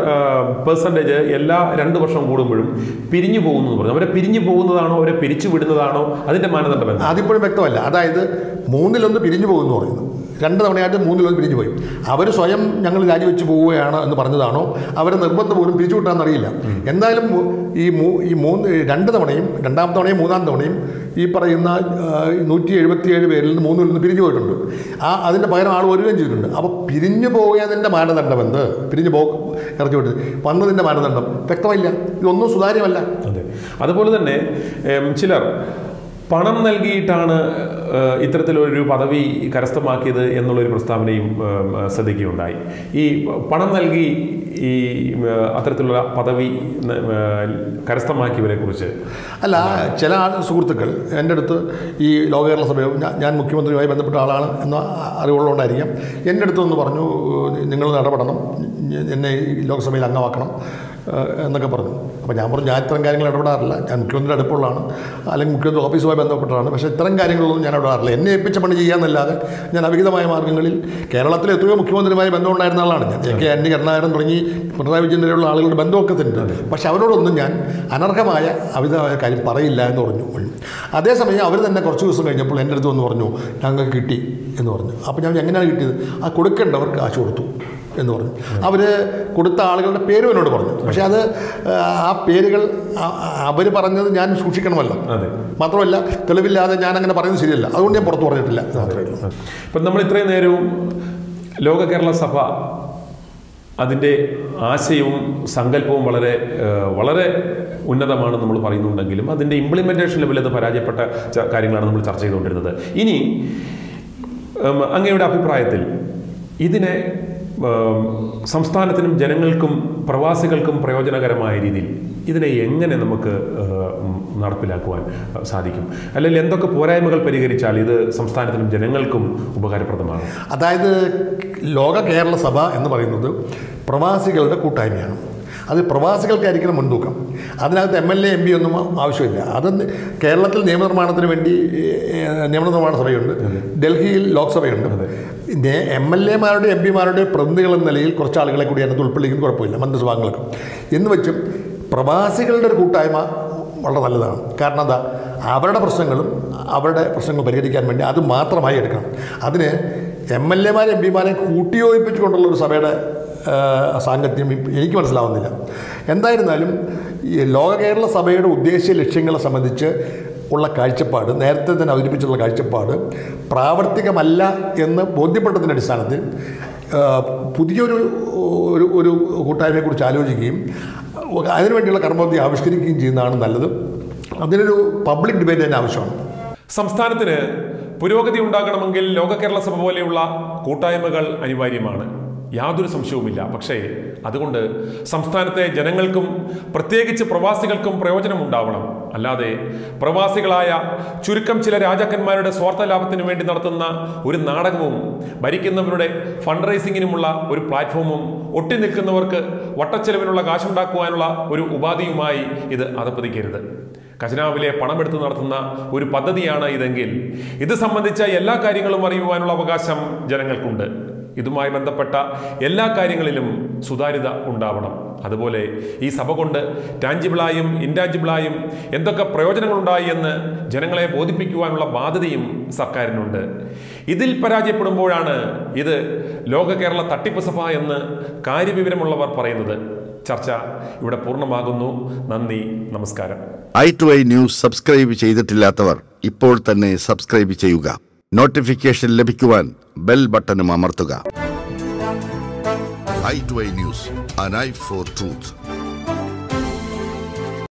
പെർസെൻറ്റേജ് എല്ലാ 2 വർഷം കൂടുമ്പോഴും പിരിഞ്ഞു പോകുന്നു എന്ന് പറഞ്ഞു. അവരെ പിരിഞ്ഞു പോകുന്നതാണോ അവരെ പിരിച്ചു വിടുന്നതാണോ അതിൻ്റെ മാനദണ്ഡം അതിപ്പോഴും വ്യക്തമല്ല. അതായത് 1/3 പിരിഞ്ഞു പോകുന്നു പറയുന്നു. 2 തവണയായിട്ട് 1/3 പിരിഞ്ഞു പോയി. അവർ സ്വയം ഞങ്ങൾ രാജിവെച്ച് പോവുകയാണ് എന്ന് പറഞ്ഞതാണോ, അവരെ നിർബന്ധം പോലും പിരിച്ചു വിട്ടാന്ന് അറിയില്ല. എന്തായാലും ഈ 2 തവണയും 2-ാം തവണയും 3-ാം തവണയും ഈ പറയുന്ന 177 പേരിൽ നിന്ന് 3-ൽ നിന്ന് പിരിഞ്ഞു പോയിട്ടുണ്ട്. അതിൻ്റെ പകരം ആൾ വരികയും ചെയ്തിട്ടുണ്ട്. അപ്പോൾ പിരിഞ്ഞു പോയതിൻ്റെ മാനദണ്ഡം എന്ത്, പിരിഞ്ഞു ഇറക്കി വിട്ടത് വന്നതിൻ്റെ മാനദണ്ഡം വ്യക്തമല്ല. ഇതൊന്നും സുതാര്യമല്ല. അതെ, അതുപോലെ തന്നെ ചിലർ പണം നൽകിയിട്ടാണ് ഇത്തരത്തിലൊരു പദവി കരസ്ഥമാക്കിയത് എന്നുള്ളൊരു പ്രസ്താവനയും ശ്രദ്ധിക്കുകയുണ്ടായി. ഈ പണം നൽകി ഈ അത്തരത്തിലുള്ള പദവി കരസ്ഥമാക്കിയവരെ കുറിച്ച് അല്ല, ചില സുഹൃത്തുക്കൾ എൻ്റെ അടുത്ത് ഈ ലോക കേരള സഭയോ ഞാൻ മുഖ്യമന്ത്രിയുമായി ബന്ധപ്പെട്ട ആളാണ് എന്ന അറിവുള്ളതുകൊണ്ടായിരിക്കാം എൻ്റെ അടുത്ത് ഒന്ന് പറഞ്ഞു, നിങ്ങൾ ഇടപെടണം, എന്നെ ലോക്സഭയിൽ അംഗമാക്കണം എന്നൊക്കെ പറഞ്ഞു. അപ്പോൾ ഞാൻ പറഞ്ഞു, ഞാൻ ഇത്തരം കാര്യങ്ങൾ ഇടപെടാറില്ല, ഞാൻ മുഖ്യമന്ത്രിയുടെ അടുപ്പുള്ളതാണ്, അല്ലെങ്കിൽ മുഖ്യമന്ത്രി ഓഫീസുമായി ബന്ധപ്പെട്ടതാണ്. പക്ഷേ ഇത്തരം കാര്യങ്ങളൊന്നും ഞാൻ ഇടപെടാറില്ല. എന്നെ ഏൽപ്പിച്ച പണി ചെയ്യാമെന്നല്ലാതെ ഞാൻ അവിഹിതമായ മാർഗ്ഗങ്ങളിൽ കേരളത്തിലെ എത്രയോ മുഖ്യമന്ത്രിയുമായി ബന്ധമുണ്ടായിരുന്ന ആളാണ് ഞാൻ. AKR കരുണാകരൻ തുടങ്ങി പിണറായി വിജയൻ വരെയുള്ള ആളുകളുടെ ബന്ധമൊക്കെ തന്നെയുണ്ട്. പക്ഷേ അവരോടൊന്നും ഞാൻ അനർഹമായ അവിഹിതമായ കാര്യം പറയില്ല എന്ന് പറഞ്ഞു. അതേസമയം അവർ തന്നെ കുറച്ച് ദിവസം കഴിഞ്ഞപ്പോൾ എൻ്റെ അടുത്ത് വന്ന് പറഞ്ഞു, ഞങ്ങൾക്ക് കിട്ടി എന്ന് പറഞ്ഞു. അപ്പോൾ ഞാൻ എങ്ങനെയാണ് കിട്ടിയത്? ആ കൊടുക്കേണ്ടവർക്ക് കാശ് കൊടുത്തു എന്ന് പറഞ്ഞു. അവർ കൊടുത്ത ആളുകളുടെ പേരും എന്നോട് പറഞ്ഞു. പക്ഷേ അത് ആ പേരുകൾ അവർ പറഞ്ഞത് ഞാൻ സൂക്ഷിക്കണമല്ലോ. മാത്രമല്ല തെളിവില്ലാതെ ഞാൻ അങ്ങനെ പറയുന്നത് ശരിയല്ല, അതുകൊണ്ട് ഞാൻ പുറത്ത് പറഞ്ഞിട്ടില്ല. ഇപ്പം നമ്മൾ ഇത്രയും നേരവും ലോക കേരള സഭ അതിൻ്റെ ആശയവും സങ്കല്പവും വളരെ വളരെ ഉന്നതമാണെന്ന് നമ്മൾ പറയുന്നുണ്ടെങ്കിലും അതിൻ്റെ ഇംപ്ലിമെൻറ്റേഷൻ ലെവലിൽ അത് പരാജയപ്പെട്ട കാര്യങ്ങളാണ് നമ്മൾ ചർച്ച ചെയ്തുകൊണ്ടിരുന്നത്. ഇനി അങ്ങയുടെ അഭിപ്രായത്തിൽ ഇതിനെ സംസ്ഥാനത്തിനും ജനങ്ങൾക്കും പ്രവാസികൾക്കും പ്രയോജനകരമായ രീതിയിൽ ഇതിനെ എങ്ങനെ നമുക്ക് നടപ്പിലാക്കുവാൻ സാധിക്കും? അല്ലെങ്കിൽ എന്തൊക്കെ പോരായ്മകൾ പരിഹരിച്ചാൽ ഇത് സംസ്ഥാനത്തിനും ജനങ്ങൾക്കും ഉപകാരപ്രദമാണ്? അതായത് ലോക കേരള സഭ എന്ന് പറയുന്നത് പ്രവാസികളുടെ കൂട്ടായ്മയാണ്. അത് പ്രവാസികൾക്കായിരിക്കണം മുൻതൂക്കം. അതിനകത്ത് MLA MB ഒന്നും ആവശ്യമില്ല. അത് കേരളത്തിൽ നിയമനിർമ്മാണത്തിന് വേണ്ടി നിയമനിർമ്മാണ സഭയുണ്ട്, ഡൽഹിയിൽ ലോക്സഭയുണ്ട്. MLA മാരുടെ MB മാരുടെ പ്രതിനിധികൾ എന്ന നിലയിൽ കുറച്ച് ആളുകളെ കൂടി അതിനകത്ത് ഉൾപ്പെടുത്തിക്കുന്ന കുഴപ്പമില്ല, മന്ത്രിസഭാംഗങ്ങൾക്ക് എന്ന് വെച്ചും. പ്രവാസികളുടെ ഒരു കൂട്ടായ്മ വളരെ നല്ലതാണ്. കാരണം എന്താ, അവരുടെ പ്രശ്നങ്ങൾ പരിഹരിക്കാൻ വേണ്ടി അത് മാത്രമായി എടുക്കണം. അതിന് MLA മാരെ MB മാരെ കൂട്ടിയോജിപ്പിച്ചുകൊണ്ടുള്ള ഒരു സഭയുടെ സാങ്കത്യം എനിക്ക് മനസ്സിലാവുന്നില്ല. എന്തായിരുന്നാലും ലോക കേരള സഭയുടെ ഉദ്ദേശ ലക്ഷ്യങ്ങളെ സംബന്ധിച്ച് ഉള്ള കാഴ്ചപ്പാട്, നേരത്തെ തന്നെ അവതരിപ്പിച്ചുള്ള കാഴ്ചപ്പാട് പ്രാവർത്തികമല്ല എന്ന് ബോധ്യപ്പെട്ടതിൻ്റെ അടിസ്ഥാനത്തിൽ പുതിയൊരു ഒരു കൂട്ടായ്മയെക്കുറിച്ച് ആലോചിക്കുകയും അതിനുവേണ്ടിയുള്ള കർമ്മപദ്ധതി ആവിഷ്കരിക്കുകയും ചെയ്യുന്നതാണ് നല്ലത്. അതിനൊരു പബ്ലിക് ഡിബേറ്റ് തന്നെ ആവശ്യമാണ്. സംസ്ഥാനത്തിന് പുരോഗതി ഉണ്ടാകണമെങ്കിൽ ലോക കേരള സഭ പോലെയുള്ള കൂട്ടായ്മകൾ അനിവാര്യമാണ്, യാതൊരു സംശയവുമില്ല. പക്ഷേ അതുകൊണ്ട് സംസ്ഥാനത്തെ ജനങ്ങൾക്കും പ്രത്യേകിച്ച് പ്രവാസികൾക്കും പ്രയോജനമുണ്ടാവണം. അല്ലാതെ പ്രവാസികളായ ചുരുക്കം ചില രാജാക്കന്മാരുടെ സ്വാർത്ഥ ലാഭത്തിനു വേണ്ടി നടത്തുന്ന ഒരു നാടകവും ഭരിക്കുന്നവരുടെ ഫണ്ട് റൈസിങ്ങിനുമുള്ള ഒരു പ്ലാറ്റ്ഫോമും ഒട്ടി നിൽക്കുന്നവർക്ക് വട്ടച്ചെലവിനുള്ള കാശുണ്ടാക്കുവാനുള്ള ഒരു ഉപാധിയുമായി ഇത് അധപ്പതിക്കരുത്. ഖജനാവിലെ പണമെടുത്ത് നടത്തുന്ന ഒരു പദ്ധതിയാണ് ഇതെങ്കിൽ ഇത് സംബന്ധിച്ച എല്ലാ കാര്യങ്ങളും അറിയുവാനുള്ള അവകാശം ജനങ്ങൾക്കുണ്ട്. ഇതുമായി ബന്ധപ്പെട്ട എല്ലാ കാര്യങ്ങളിലും സുതാര്യത ഉണ്ടാവണം. അതുപോലെ ഈ സഭ കൊണ്ട് ടാഞ്ചിബിളായും ഇൻടാഞ്ചിബിളായും എന്തൊക്കെ പ്രയോജനങ്ങളുണ്ടായി എന്ന് ജനങ്ങളെ ബോധിപ്പിക്കുവാനുള്ള ബാധ്യതയും സർക്കാരിനുണ്ട്. ഇതിൽ പരാജയപ്പെടുമ്പോഴാണ് ഇത് ലോക കേരള തട്ടിപ്പ് സഭ എന്ന് കാര്യവിവരമുള്ളവർ പറയുന്നത്. ചർച്ച ഇവിടെ പൂർണ്ണമാകുന്നു. നന്ദി, നമസ്കാരം. i2i ന്യൂസ് സബ്സ്ക്രൈബ് ചെയ്തിട്ടില്ലാത്തവർ ഇപ്പോൾ തന്നെ സബ്സ്ക്രൈബ് ചെയ്യുക. നോട്ടിഫിക്കേഷൻ ലഭിക്കുവാൻ ബെൽ ബട്ടണും അമർത്തുക. i2i news, an eye for truth.